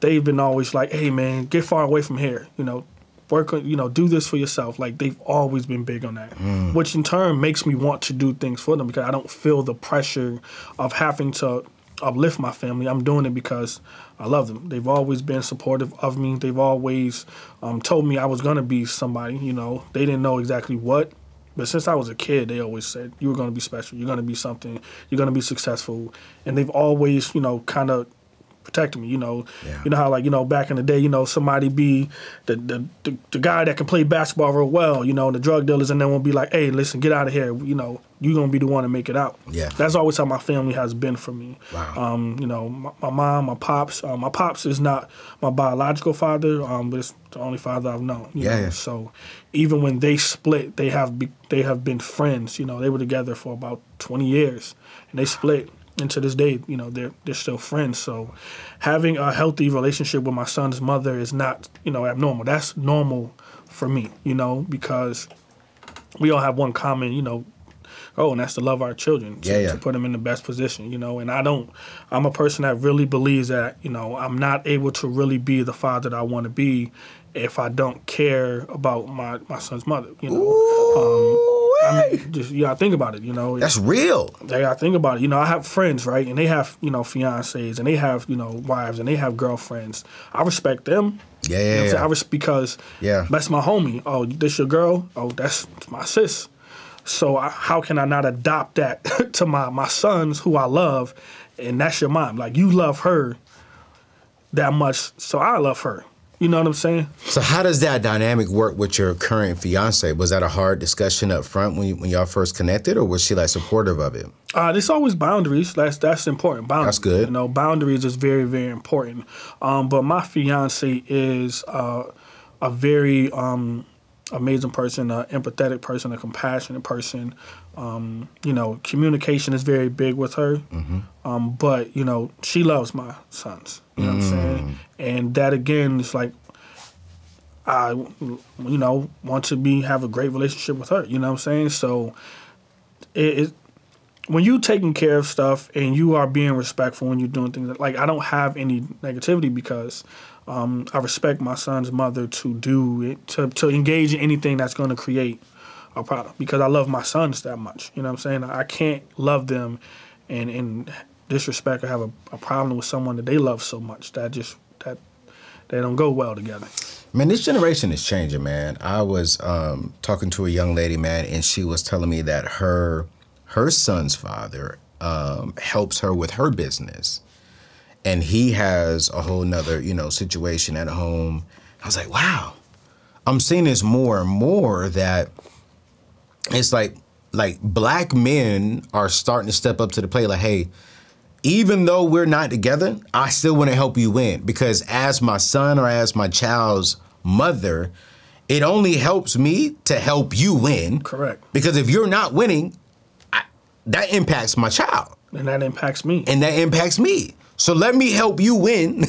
they've been always like, hey, man, get far away from here, you know. Work, you know, do this for yourself. Like, they've always been big on that, mm. which in turn makes me want to do things for them because I don't feel the pressure of having to uplift my family. I'm doing it because I love them. They've always been supportive of me. They've always um, told me I was going to be somebody, you know. They didn't know exactly what. But since I was a kid, they always said, you were going to be special. You're going to be something. You're going to be successful. And they've always, you know, kind of protecting me, you know. Yeah. You know how, like, you know, back in the day, you know, somebody be the, the the the guy that can play basketball real well, you know, the drug dealers, and then will be like, hey, listen, get out of here, you know, you're gonna be the one to make it out. Yeah. That's always how my family has been for me. Wow. Um, you know, my, my mom, my pops, uh, my pops is not my biological father, um, but it's the only father I've known. You yeah, know? yeah. So even when they split, they have be, they have been friends. You know, they were together for about twenty years, and they split. And to this day, you know, they're, they're still friends. So having a healthy relationship with my son's mother is not, you know, abnormal. That's normal for me, you know, because we all have one common, you know, oh, and that's to love our children, to, yeah, yeah. to put them in the best position, you know. And I don't, I'm a person that really believes that, you know, I'm not able to really be the father that I want to be if I don't care about my, my son's mother, you know. Ooh. Um, I mean, just, you gotta think about it, you know. That's real. They gotta think about it. You know, I have friends, right? And they have, you know, fiancés, and they have, you know, wives, and they have girlfriends. I respect them. Yeah, yeah, you know yeah. I respect because yeah. that's my homie. Oh, this your girl? Oh, that's my sis. So I, how can I not adopt that to my, my sons who I love, and that's your mom? Like, you love her that much, so I love her. You know what I'm saying? So how does that dynamic work with your current fiance? Was that a hard discussion up front when you, when y'all first connected, or was she, like, supportive of it? Uh, there's always boundaries. That's that's important. Boundaries. That's good. You know, boundaries is very, very important. Um, but my fiance is uh, a very um, amazing person, an empathetic person, a compassionate person. Um, you know, communication is very big with her. Mm-hmm. Um, but, you know, she loves my sons. You know mm. what I'm saying? And that, again, is like, I, you know, want to be have a great relationship with her. You know what I'm saying? So it, it when you taking care of stuff and you are being respectful when you're doing things, that, like, I don't have any negativity because um, I respect my son's mother to do it, to, to engage in anything that's going to create a product because I love my sons that much. You know what I'm saying? I can't love them and, and disrespect or have a, a problem with someone that they love so much. That just, that they don't go well together. Man, this generation is changing, man. I was um, talking to a young lady, man, and she was telling me that her... her son's father um, helps her with her business. And he has a whole nother, you know, situation at home. I was like, wow, I'm seeing this more and more that it's like, like black men are starting to step up to the plate. Like, hey, even though we're not together, I still want to help you win. Because as my son or as my child's mother, it only helps me to help you win. Correct. Because if you're not winning, that impacts my child. And that impacts me. And that impacts me. So let me help you win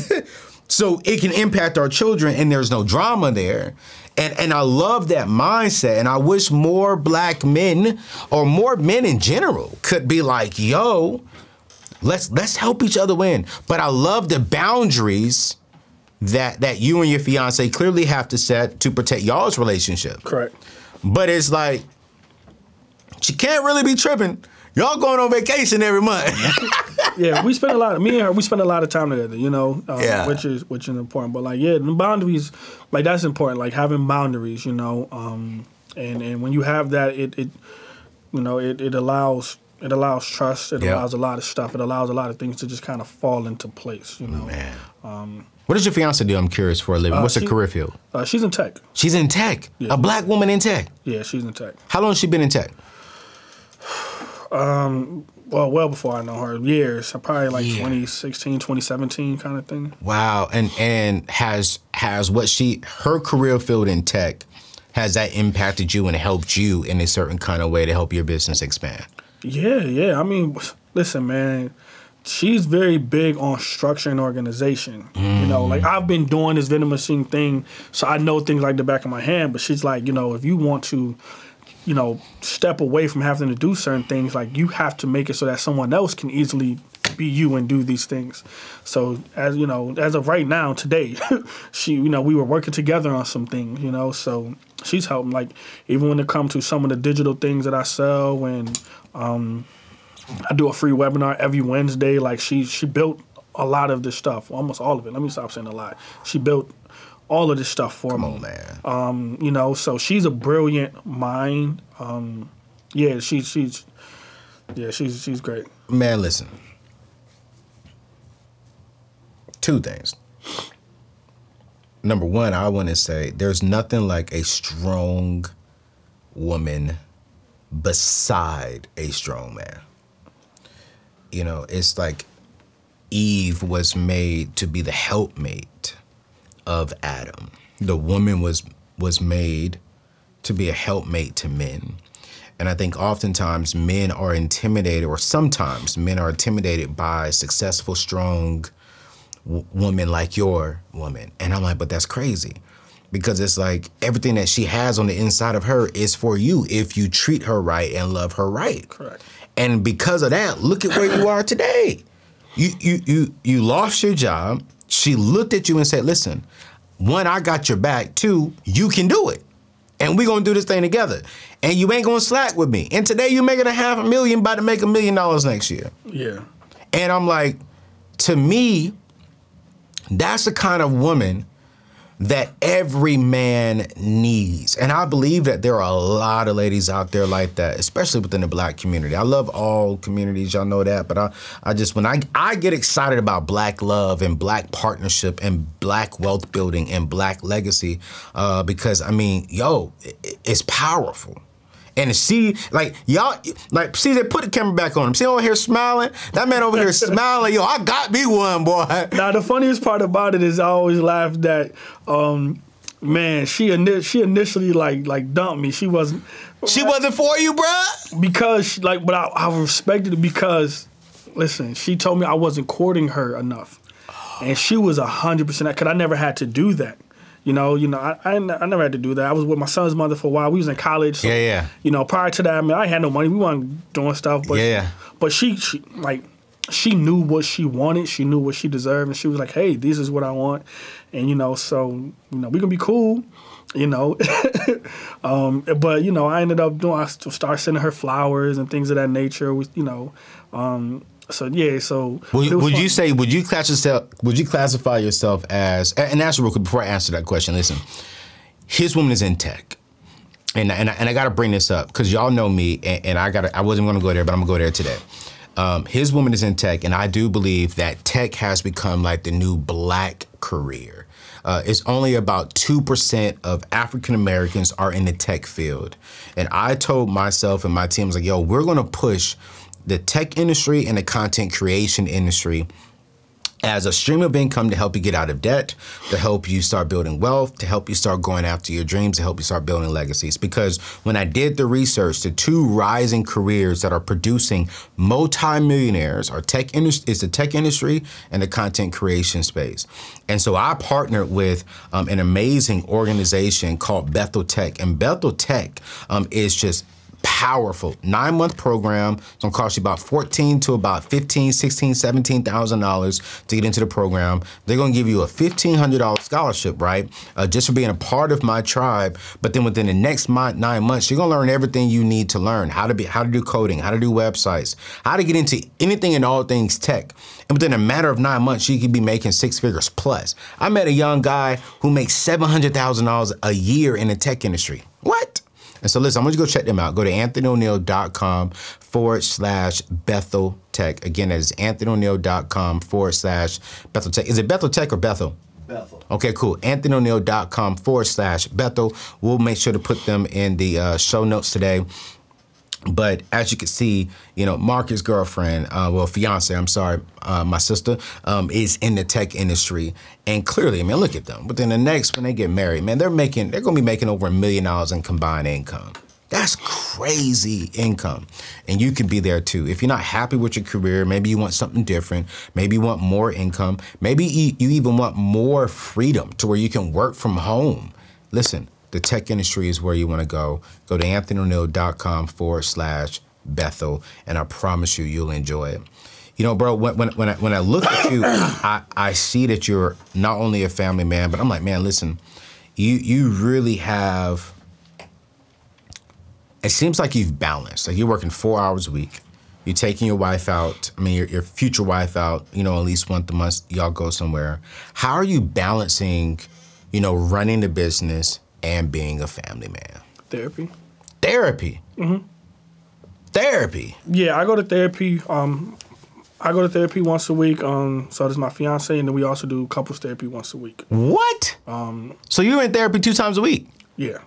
so it can impact our children and there's no drama there. And and I love that mindset. And I wish more black men or more men in general could be like, yo, let's let's help each other win. But I love the boundaries that that you and your fiance clearly have to set to protect y'all's relationship. Correct. But it's like, she can't really be tripping. Y'all going on vacation every month. Yeah, we spend a lot of, me and her, we spend a lot of time together, you know, um, yeah. which is which is important. But, like, yeah, the boundaries, like, that's important, like, having boundaries, you know. Um, and, and when you have that, it, it you know, it, it allows it allows trust. It yeah. allows a lot of stuff. It allows a lot of things to just kind of fall into place, you know. Man. Um, what does your fiance do, I'm curious, for a living? Uh, What's she, her career field? Uh, she's in tech. She's in tech? Yeah. A black woman in tech? Yeah, she's in tech. How long has she been in tech? Um, well, well before I know her, years, probably like yeah. twenty sixteen, twenty seventeen kind of thing. Wow. And and has has what she, her career field in tech, has that impacted you and helped you in a certain kind of way to help your business expand? Yeah, yeah. I mean, listen, man, she's very big on structure and organization. Mm. You know, like I've been doing this vending machine thing, so I know things like the back of my hand, but she's like, you know, if you want to, you know, step away from having to do certain things, like you have to make it so that someone else can easily be you and do these things. So as you know, as of right now, today, she, you know, we were working together on some things, you know, so she's helping, like, even when it comes to some of the digital things that I sell, and um, I do a free webinar every Wednesday, like she, she built a lot of this stuff, almost all of it. Let me stop saying a lot. She built all of this stuff for Come me. On, man. Um, you know, so she's a brilliant mind. Um, yeah, she, she's yeah, she's she's great. Man, listen. Two things. Number one, I want to say there's nothing like a strong woman beside a strong man. You know, it's like Eve was made to be the helpmate of Adam. The woman was was made to be a helpmate to men. And I think oftentimes men are intimidated, or sometimes men are intimidated by successful, strong w woman like your woman. And I'm like, but that's crazy. Because it's like everything that she has on the inside of her is for you if you treat her right and love her right. Correct. And because of that, look at where you are today. You you you you lost your job. She looked at you and said, listen, one, I got your back. Two, you can do it. And we're going to do this thing together. And you ain't going to slack with me. And today you're making a half a million, about to make a million dollars next year. Yeah. And I'm like, to me, that's the kind of woman that every man needs. And I believe that there are a lot of ladies out there like that, especially within the black community. I love all communities, y'all know that, but I, I just, when I, I get excited about black love and black partnership and black wealth building and black legacy, uh, because I mean, yo, it, it's powerful. And see, like, y'all, like, see, they put the camera back on him. See over here smiling? That man over here smiling. Yo, I got me one, boy. Now, the funniest part about it is I always laugh that um, Man, she initially, she initially like like dumped me. She wasn't. She wasn't for you, bruh? Because like, but I, I respected it because, listen, she told me I wasn't courting her enough, oh. and she was a hundred percent. Because I never had to do that. You know, you know, I, I I never had to do that. I was with my son's mother for a while. We was in college. So, yeah, yeah. You know, prior to that, I mean, I had no money. We weren't doing stuff. But, yeah. But she, she like. She knew what she wanted. She knew what she deserved, and she was like, "Hey, this is what I want," and you know, so you know, we can be cool, you know. um, but you know, I ended up doing. I started sending her flowers and things of that nature. You know, um, so yeah. So would, would you say would you class yourself? Would you classify yourself as? And answer real quick before I answer that question. Listen, his woman is in tech. And and I, and I got to bring this up because y'all know me, and, and I got I wasn't going to go there, but I'm gonna go there today. Um, his woman is in tech, and I do believe that tech has become like the new black career. Uh, it's only about two percent of African Americans are in the tech field. And I told myself and my team, I was like, yo, we're going to push the tech industry and the content creation industry as a stream of income to help you get out of debt, to help you start building wealth, to help you start going after your dreams, to help you start building legacies. Because when I did the research, the two rising careers that are producing multimillionaires are tech industry, is the tech industry and the content creation space. And so I partnered with um, an amazing organization called Bethel Tech. And Bethel Tech um, is just powerful. Nine month program. It's gonna cost you about fourteen to about fifteen, sixteen, seventeen thousand dollars to get into the program. They're gonna give you a fifteen hundred dollar scholarship, right? Uh, just for being a part of my tribe. But then within the next month, nine months, you're gonna learn everything you need to learn: how to be, how to do coding, how to do websites, how to get into anything and all things tech. And within a matter of nine months, you could be making six figures plus. I met a young guy who makes seven hundred thousand dollars a year in the tech industry. What? And so listen, I want you to go check them out. Go to anthonyoneal.com forward slash Bethel Tech. Again, that is anthonyoneal.com forward slash Bethel Tech. Is it Bethel Tech or Bethel? Bethel. Okay, cool. anthonyoneal.com forward slash Bethel. We'll make sure to put them in the uh, show notes today. But as you can see, you know, Marcus' girlfriend, uh, well, fiance, I'm sorry, uh, my sister, um, is in the tech industry. And clearly, I mean, look at them. But then the next, when they get married, man, they're making, they're going to be making over a million dollars in combined income. That's crazy income. And you could be there too. If you're not happy with your career, maybe you want something different. Maybe you want more income. Maybe you even want more freedom to where you can work from home. Listen. The tech industry is where you want to go. Go to anthonyoneal.com forward slash Bethel, and I promise you, you'll enjoy it. You know, bro, when when, when, I, when I look at you, I, I see that you're not only a family man, but I'm like, man, listen, you you really have, it seems like you've balanced. Like you're working four hours a week. You're taking your wife out, I mean, your, your future wife out, you know, at least once a month, y'all go somewhere. How are you balancing, you know, running the business and being a family man? Therapy. Therapy? Mm-hmm. Therapy? Yeah, I go to therapy. Um, I go to therapy once a week. Um, so does my fiance, and then we also do couples therapy once a week. What? Um, so you're in therapy two times a week? Yeah.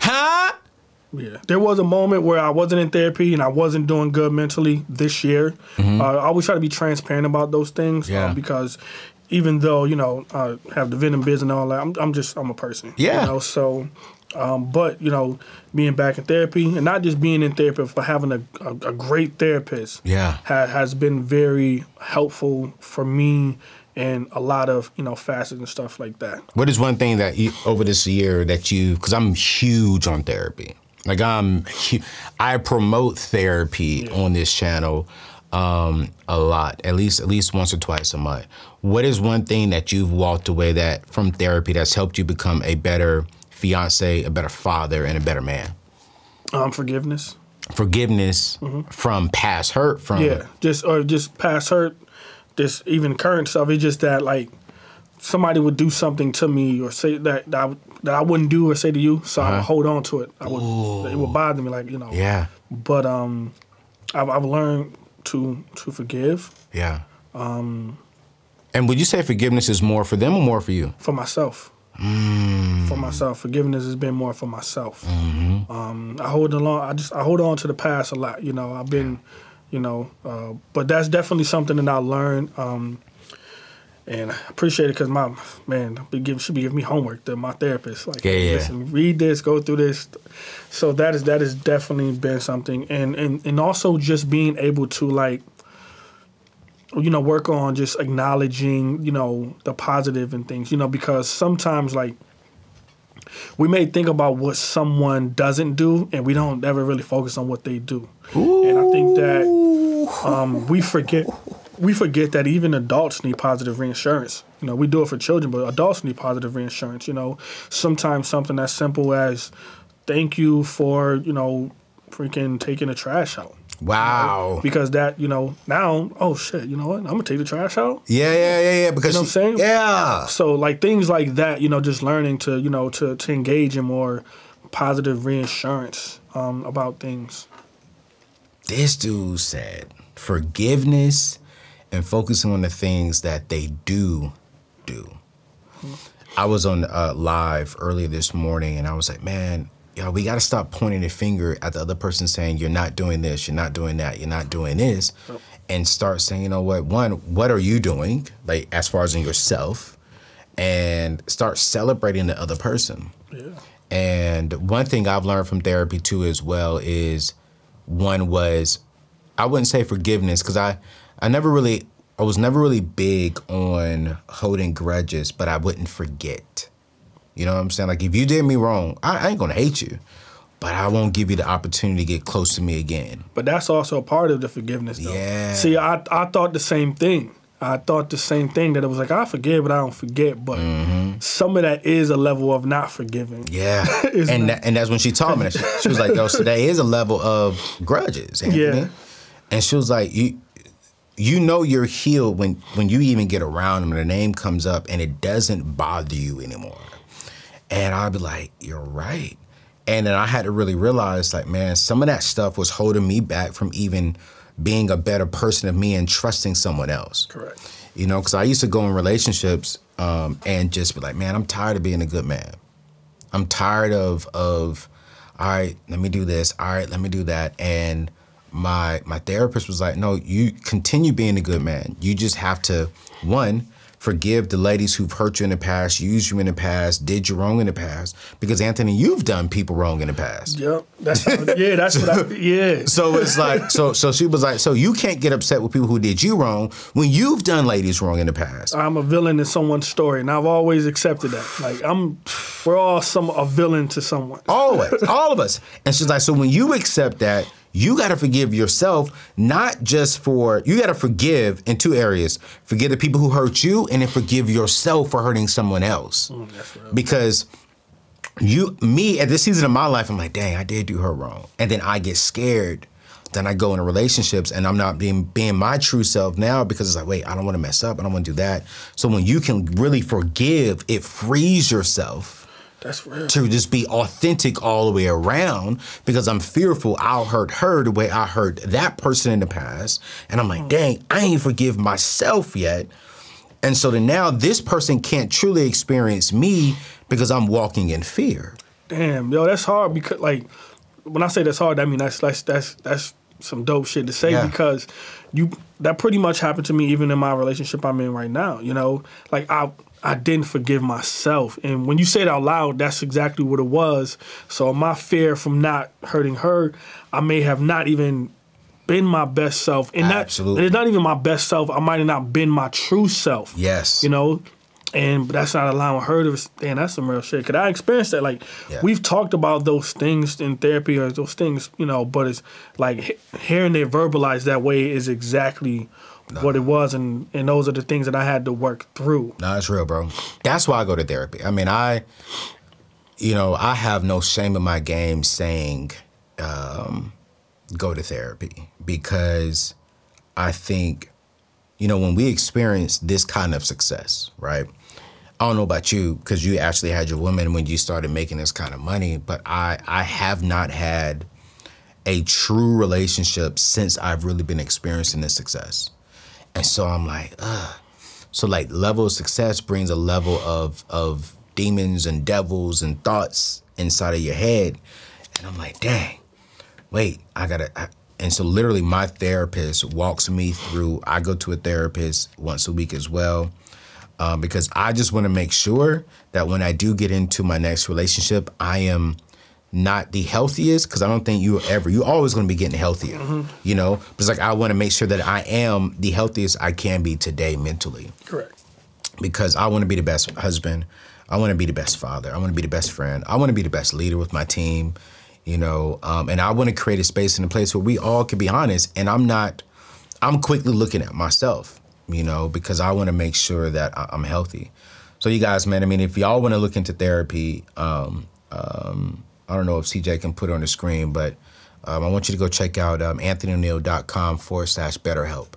Huh? Yeah. There was a moment where I wasn't in therapy and I wasn't doing good mentally this year. Mm-hmm. uh, I always try to be transparent about those things yeah. um, because... Even though, you know, I have the venom biz and all that, I'm, I'm just, I'm a person. Yeah. You know, so, um, but, you know, being back in therapy, and not just being in therapy, but having a, a, a great therapist yeah. ha, has been very helpful for me in a lot of, you know, facets and stuff like that. What is one thing that you, over this year that you, because I'm huge on therapy. Like, I'm, I promote therapy yeah. on this channel. Um, a lot, at least at least once or twice a month. What is one thing that you've walked away that from therapy that's helped you become a better fiance, a better father, and a better man? Um, forgiveness. Forgiveness mm-hmm. from past hurt. From yeah, just or just past hurt, just even current stuff. It's just that like somebody would do something to me or say that that I, that I wouldn't do or say to you, so uh-huh. I would hold on to it. I would Ooh. It would bother me, like you know. Yeah. But um, I've, I've learned. To to forgive. Yeah. Um, and would you say forgiveness is more for them or more for you? For myself. Mm. For myself. Forgiveness has been more for myself. Mm-hmm. um, I hold along. I just I hold on to the past a lot. You know, I've been, yeah. you know, uh, but that's definitely something that I learned. Um, And I appreciate it because my man be giving, she be giving me homework. The, my therapist, like, yeah, yeah. listen, read this, go through this. So that is that has definitely been something, and and and also just being able to like, you know, work on just acknowledging, you know, the positive and things, you know, because sometimes like we may think about what someone doesn't do, and we don't ever really focus on what they do. Ooh. And I think that um, we forget. We forget that even adults need positive reinsurance. You know, we do it for children, but adults need positive reinsurance. You know, sometimes something as simple as thank you for, you know, freaking taking the trash out. Wow. You know? Because that, you know, now, oh, shit, you know what? I'm going to take the trash out. Yeah, yeah, yeah, yeah. Because you know what I'm saying? Yeah. So, like, things like that, you know, just learning to, you know, to, to engage in more positive reinsurance um, about things. This dude said forgiveness and focusing on the things that they do do. I was on uh, live earlier this morning, and I was like, man, yo, we gotta stop pointing the finger at the other person saying, you're not doing this, you're not doing that, you're not doing this, and start saying, you know what, one, what are you doing, like as far as in yourself, and start celebrating the other person. Yeah. And one thing I've learned from therapy too as well is, one was, I wouldn't say forgiveness, because I, I never really, I was never really big on holding grudges, but I wouldn't forget. You know what I'm saying? Like, if you did me wrong, I, I ain't gonna hate you, but I won't give you the opportunity to get close to me again. But that's also a part of the forgiveness, though. Yeah. See, I, I thought the same thing. I thought the same thing, that it was like, I forgive, but I don't forget. But mm-hmm. some of that is a level of not forgiving. Yeah. and that, and that's when she taught me that. She, she was like, yo, so that is a level of grudges, Anthony. Yeah. And she was like, you, you know you're healed when, when you even get around them and the name comes up and it doesn't bother you anymore. And I'd be like, you're right. And then I had to really realize, like, man, some of that stuff was holding me back from even being a better person of me and trusting someone else. Correct. You know, because I used to go in relationships um, and just be like, man, I'm tired of being a good man. I'm tired of, of, all right, let me do this. All right, let me do that. And My my therapist was like, no, you continue being a good man. You just have to, one, forgive the ladies who've hurt you in the past, used you in the past, did you wrong in the past. Because, Anthony, you've done people wrong in the past. Yep. That's how, yeah, that's so, what I, yeah. So it's like, so so she was like, so you can't get upset with people who did you wrong when you've done ladies wrong in the past. I'm a villain in someone's story, and I've always accepted that. Like, I'm, we're all some a villain to someone. Always, all of us. And she's like, so when you accept that, you got to forgive yourself, not just for, you got to forgive in two areas. Forgive the people who hurt you, and then forgive yourself for hurting someone else. Mm, that's real. Because you, me, at this season of my life, I'm like, dang, I did do her wrong. And then I get scared. Then I go into relationships, and I'm not being, being my true self now, because it's like, wait, I don't want to mess up. I don't want to do that. So when you can really forgive, it frees yourself. That's real. To just be authentic all the way around, because I'm fearful I'll hurt her the way I hurt that person in the past. And I'm like, mm. dang, I ain't forgive myself yet. And so then now this person can't truly experience me because I'm walking in fear. Damn, yo, that's hard, because like, when I say that's hard, I mean that's that's that's that's some dope shit to say, yeah. because you that pretty much happened to me even in my relationship I'm in right now, you know? Like I I didn't forgive myself. And when you say it out loud, that's exactly what it was. So my fear from not hurting her, I may have not even been my best self. And Absolutely. That, and it's not even my best self. I might have not been my true self. Yes. You know? And that's not allowing her to, and that's some real shit. Because I experienced that. Like, yeah. we've talked about those things in therapy or those things, you know, but it's like hearing it verbalized that way is exactly No. what it was, and, and those are the things that I had to work through. No, it's real, bro. That's why I go to therapy. I mean, I, you know, I have no shame in my game saying um, go to therapy, because I think, you know, when we experience this kind of success, right? I don't know about you, because you actually had your woman when you started making this kind of money, but I, I have not had a true relationship since I've really been experiencing this success. And so I'm like, ugh. So like level of success brings a level of of demons and devils and thoughts inside of your head. And I'm like, dang, wait, I gotta. I, and so literally my therapist walks me through, I go to a therapist once a week as well. uh, because I just want to make sure that when I do get into my next relationship, I am not the healthiest, because I don't think you ever, you're always going to be getting healthier, mm-hmm. you know? But it's like, I want to make sure that I am the healthiest I can be today mentally. Correct. Because I want to be the best husband. I want to be the best father. I want to be the best friend. I want to be the best leader with my team, you know? Um, and I want to create a space and a place where we all can be honest. And I'm not, I'm quickly looking at myself, you know, because I want to make sure that I'm healthy. So you guys, man, I mean, if y'all want to look into therapy, um, um, I don't know if C J can put it on the screen, but um, I want you to go check out um, anthonyoneal.com forward slash BetterHelp.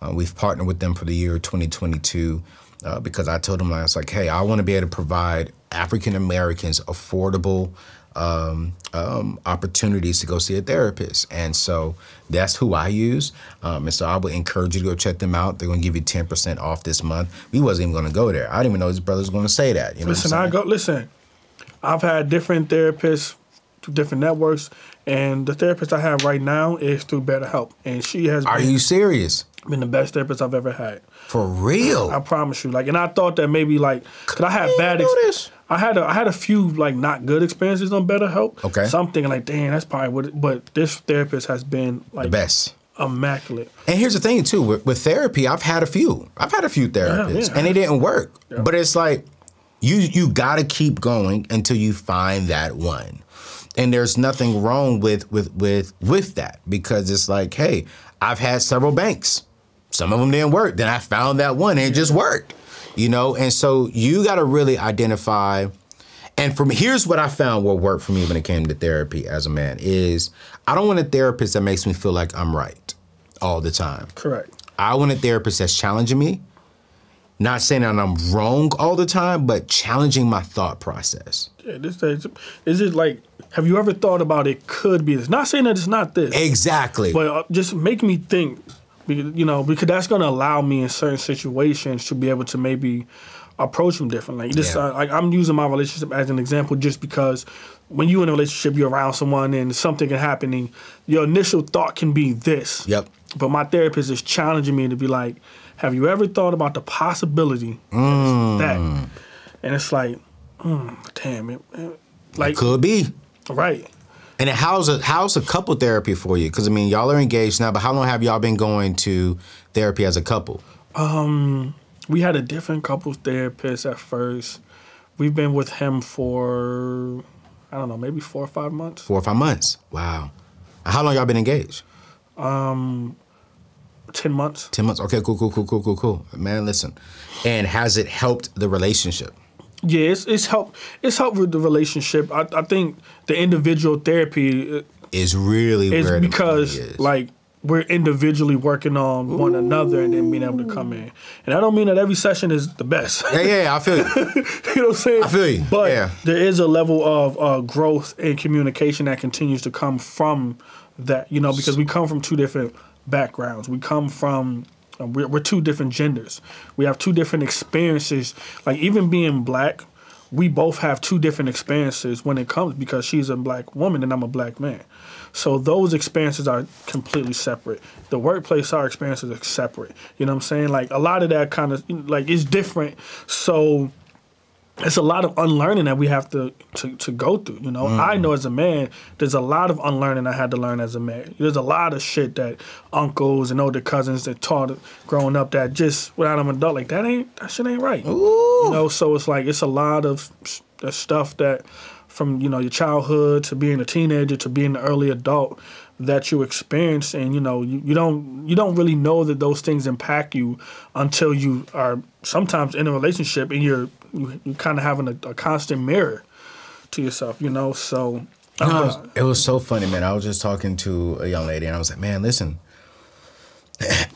Uh, we've partnered with them for the year twenty twenty-two uh, because I told them, I was like, hey, I want to be able to provide African-Americans affordable um, um, opportunities to go see a therapist. And so that's who I use. Um, and so I would encourage you to go check them out. They're going to give you ten percent off this month. We wasn't even going to go there. I didn't even know this brother's going to say that. You know listen, I go, listen. I've had different therapists through different networks, and the therapist I have right now is through BetterHelp, and she has. Are been, you serious? Been the best therapist I've ever had. For real? I promise you. Like, and I thought that maybe like, cause I had bad experiences. I had a, I had a few like not good experiences on BetterHelp. Okay. So I'm thinking like, damn, that's probably what. It, but this therapist has been like the best. Immaculate. And here's the thing too with, with therapy. I've had a few. I've had a few therapists, yeah, yeah. and they didn't work. Yeah. But it's like. You you gotta keep going until you find that one. And there's nothing wrong with with with with that, because it's like, hey, I've had several banks. Some of them didn't work. Then I found that one and it just worked. You know, and so you gotta really identify. And from here's what I found what worked for me when it came to therapy as a man is I don't want a therapist that makes me feel like I'm right all the time. Correct. I want a therapist that's challenging me. Not saying that I'm wrong all the time, but challenging my thought process. Yeah, this is, is it like, have you ever thought about it could be this? Not saying that it's not this. Exactly. But just make me think, you know, because that's going to allow me in certain situations to be able to maybe approach them differently. Like this, yeah. I, like I'm using my relationship as an example just because when you're in a relationship, you're around someone and something can happen and your initial thought can be this. Yep. But my therapist is challenging me to be like, have you ever thought about the possibility mm. that? And it's like, mm, damn it, like it could be right. And how's a how's a couple therapy for you? Because I mean, y'all are engaged now, but how long have y'all been going to therapy as a couple? Um, we had a different couples therapist at first. We've been with him for I don't know, maybe four or five months. Four or five months. Wow. How long y'all been engaged? Um. Ten months. Ten months. Okay, cool, cool, cool, cool, cool, cool. Man, listen. And has it helped the relationship? Yeah, it's it's helped. It's helped with the relationship. I I think the individual therapy is really is where because is. Like we're individually working on Ooh. One another and then being able to come in. And I don't mean that every session is the best. Yeah, yeah, yeah I feel you. You know what I'm saying? I feel you. But yeah. There is a level of uh, growth and communication that continues to come from that. You know, because we come from two different. Backgrounds. We come from, um, we're, we're two different genders. We have two different experiences. Like even being black, we both have two different experiences when it comes because she's a black woman and I'm a black man. So those experiences are completely separate. The workplace, our experiences are separate. You know what I'm saying? Like a lot of that kind of, like it's different. So it's a lot of unlearning that we have to, to, to go through, you know? Mm. I know as a man, there's a lot of unlearning I had to learn as a man. There's a lot of shit that uncles and older cousins that taught growing up that just, without an adult, like, that ain't, that shit ain't right. Ooh. You know, so it's like, it's a lot of the stuff that, from, you know, your childhood to being a teenager to being an early adult that you experience and, you know, you, you don't you don't really know that those things impact you until you are sometimes in a relationship and you're, You, you're kind of having a, a constant mirror to yourself, you know? So no, uh, it, was, it was so funny, man. I was just talking to a young lady and I was like, man, listen,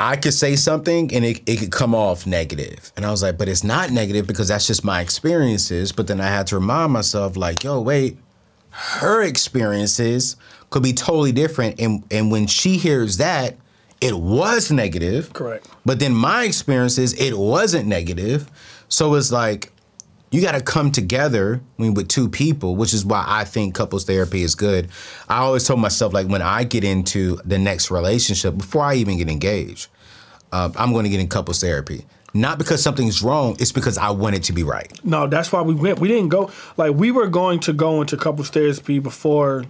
I could say something and it, it could come off negative. And I was like, but it's not negative because that's just my experiences. But then I had to remind myself like, yo, wait, her experiences could be totally different. And, and when she hears that, it was negative. Correct. But then my experiences, it wasn't negative. So it's like, you got to come together I mean, with two people, which is why I think couples therapy is good. I always told myself, like, when I get into the next relationship, before I even get engaged, uh, I'm going to get in couples therapy. Not because something's wrong, it's because I want it to be right. No, that's why we went. We didn't go, like, we were going to go into couples therapy before,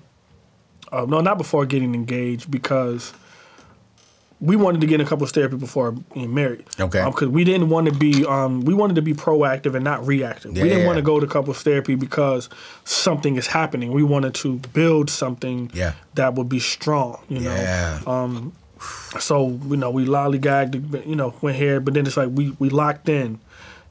uh, no, not before getting engaged, because we wanted to get in couples therapy before being married. Okay. Because um, we didn't want to be, um, we wanted to be proactive and not reactive. Yeah, we didn't yeah. want to go to couples therapy because something is happening. We wanted to build something yeah. that would be strong, you know. Yeah. Um, So, you know, we lollygagged, you know, went here, but then it's like we, we locked in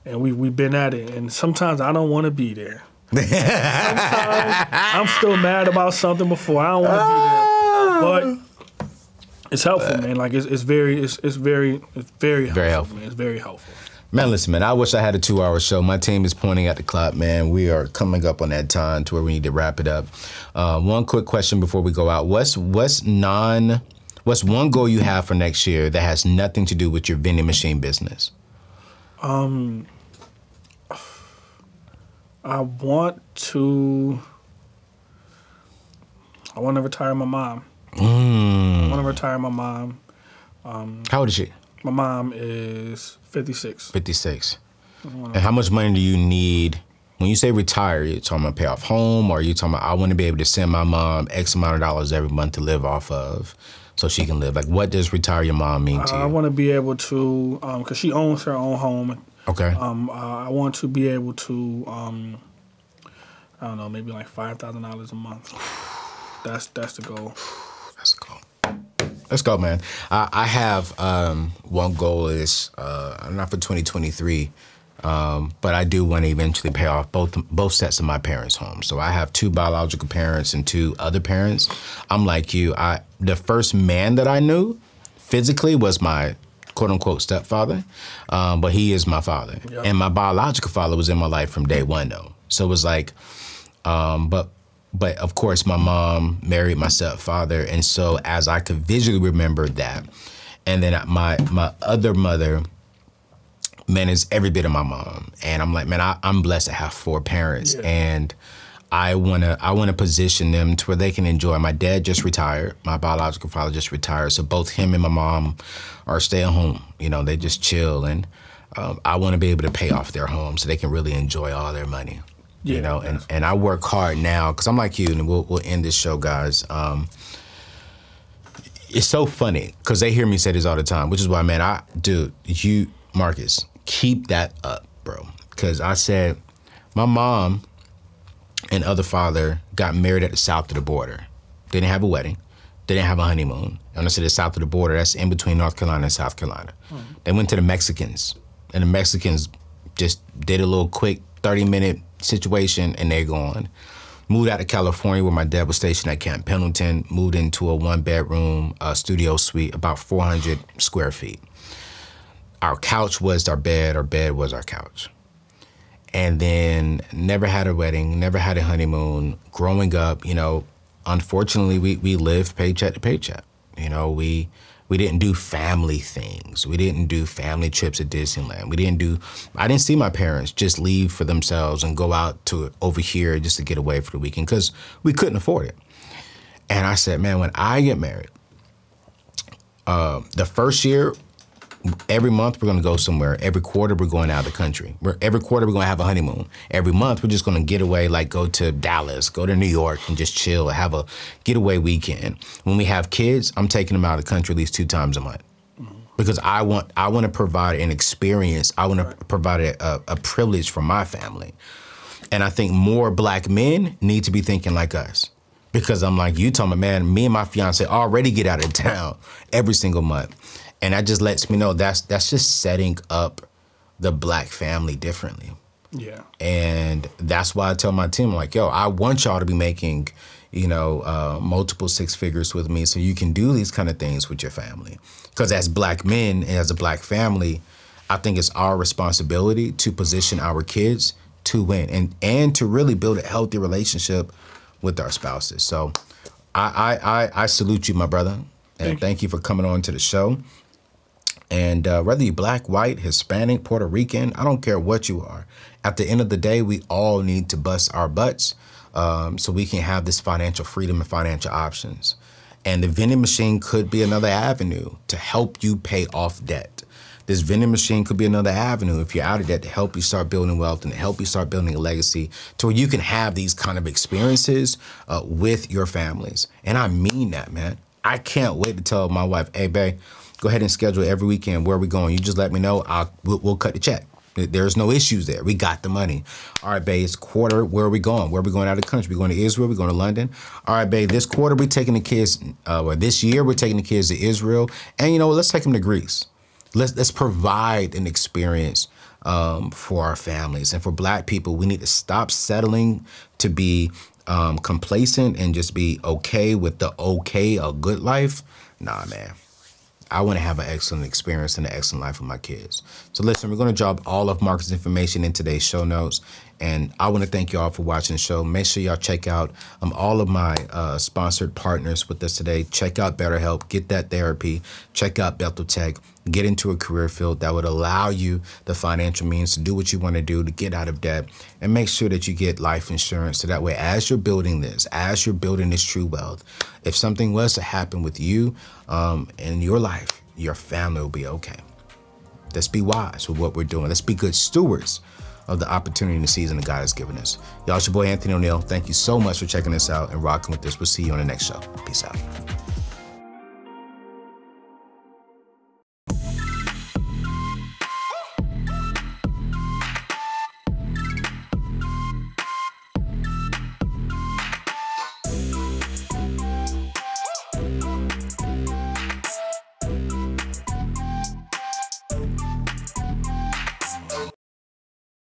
and we, we've been at it. And sometimes I don't want to be there. Sometimes I'm still mad about something before. I don't want to be there. But it's helpful, man. Like, it's, it's very, it's, it's very, it's very helpful, very helpful. Man. It's very helpful. Man, listen, man, I wish I had a two-hour show. My team is pointing at the clock, man. We are coming up on that time to where we need to wrap it up. Uh, one quick question before we go out. What's, what's non... What's one goal you have for next year that has nothing to do with your vending machine business? Um, I want to, I want to retire my mom. Mm. I want to retire my mom. Um, how old is she? My mom is fifty-six. fifty-six. And how much money do you need? When you say retire, you're talking about pay off home, or you're talking about I want to be able to send my mom X amount of dollars every month to live off of, so she can live. Like, what does retire your mom mean to you? I want to be able to, um, because she owns her own home. Okay. Um, uh, I want to be able to, um, I don't know, maybe like five thousand dollars a month. That's that's the goal. That's the goal. Let's go, man. I, I have um, one goal is uh, not for twenty twenty-three. Um, but I do want to eventually pay off both both sets of my parents' homes. So I have two biological parents and two other parents. I'm like you. I the first man that I knew physically was my quote-unquote stepfather, um, but he is my father. Yep. And my biological father was in my life from day one, though. So it was like, um, but but of course, my mom married my stepfather, and so as I could visually remember that, and then my my other mother, man, it's every bit of my mom. And I'm like, man, I, I'm blessed to have four parents. Yeah. And I wanna I wanna position them to where they can enjoy. My dad just retired. My biological father just retired. So both him and my mom are stay at home. You know, they just chill. And um, I wanna be able to pay off their home so they can really enjoy all their money. Yeah, you know, and, and I work hard now, because I'm like you, and we'll, we'll end this show, guys. Um, it's so funny, because they hear me say this all the time, which is why, man, I, dude, you, Marcus, keep that up, bro. Because I said, my mom and other father got married at the south of the border. They didn't have a wedding. They didn't have a honeymoon. And I said the south of the border, that's in between North Carolina and South Carolina. Mm. They went to the Mexicans. And the Mexicans just did a little quick thirty-minute situation, and they're gone. Moved out to California, where my dad was stationed at Camp Pendleton. Moved into a one-bedroom uh, studio suite, about four hundred square feet. Our couch was our bed, our bed was our couch. And then never had a wedding, never had a honeymoon. Growing up, you know, unfortunately, we, we lived paycheck to paycheck. You know, we we didn't do family things. We didn't do family trips to Disneyland. We didn't do, I didn't see my parents just leave for themselves and go out to over here just to get away for the weekend, because we couldn't afford it. And I said, man, when I get married, uh, the first year, every month we're gonna go somewhere. Every quarter we're going out of the country. We're, every quarter we're gonna have a honeymoon. Every month we're just gonna get away, like go to Dallas, go to New York, and just chill, have a getaway weekend. When we have kids, I'm taking them out of the country at least two times a month. Because I want I want to provide an experience. I want to provide a, a privilege for my family. And I think more black men need to be thinking like us. Because I'm like, you talking about, man, me and my fiance already get out of town every single month. And that just lets me know that's that's just setting up the black family differently. Yeah. And that's why I tell my team, like, yo, I want y'all to be making, you know, uh, multiple six figures with me, so you can do these kind of things with your family. Because as black men and as a black family, I think it's our responsibility to position our kids to win and, and to really build a healthy relationship with our spouses. So I, I, I, I salute you, my brother. And thank you, thank you for coming on to the show. And uh, whether you're black, white, Hispanic, Puerto Rican, I don't care what you are. At the end of the day, we all need to bust our butts um, so we can have this financial freedom and financial options. And the vending machine could be another avenue to help you pay off debt, This vending machine could be another avenue if you're out of that to help you start building wealth and to help you start building a legacy to where you can have these kind of experiences uh, with your families. And I mean that, man. I can't wait to tell my wife, hey, babe, go ahead and schedule every weekend. Where are we going? You just let me know. I'll, we'll, we'll cut the check. There's no issues there. We got the money. All right, babe, it's quarter. Where are we going? Where are we going out of the country? We're going to Israel. We're going to London. All right, babe, this quarter, we're taking the kids, uh, or this year, we're taking the kids to Israel. And, you know, let's take them to Greece. Let's, let's provide an experience um, for our families. And for Black people, we need to stop settling to be um, complacent and just be okay with the okay, a good life. Nah, man. I want to have an excellent experience and an excellent life with my kids. So listen, we're going to drop all of Marcus' information in today's show notes. And I want to thank y'all for watching the show. Make sure y'all check out um, all of my uh, sponsored partners with us today. Check out BetterHelp. Get that therapy. Check out Bethel Tech. Get into a career field that would allow you the financial means to do what you want to do, to get out of debt, and make sure that you get life insurance. So that way, as you're building this, as you're building this true wealth, if something was to happen with you um, in your life, your family will be okay. Let's be wise with what we're doing. Let's be good stewards of the opportunity and the season that God has given us. Y'all, it's your boy Anthony O'Neill. Thank you so much for checking us out and rocking with us. We'll see you on the next show. Peace out.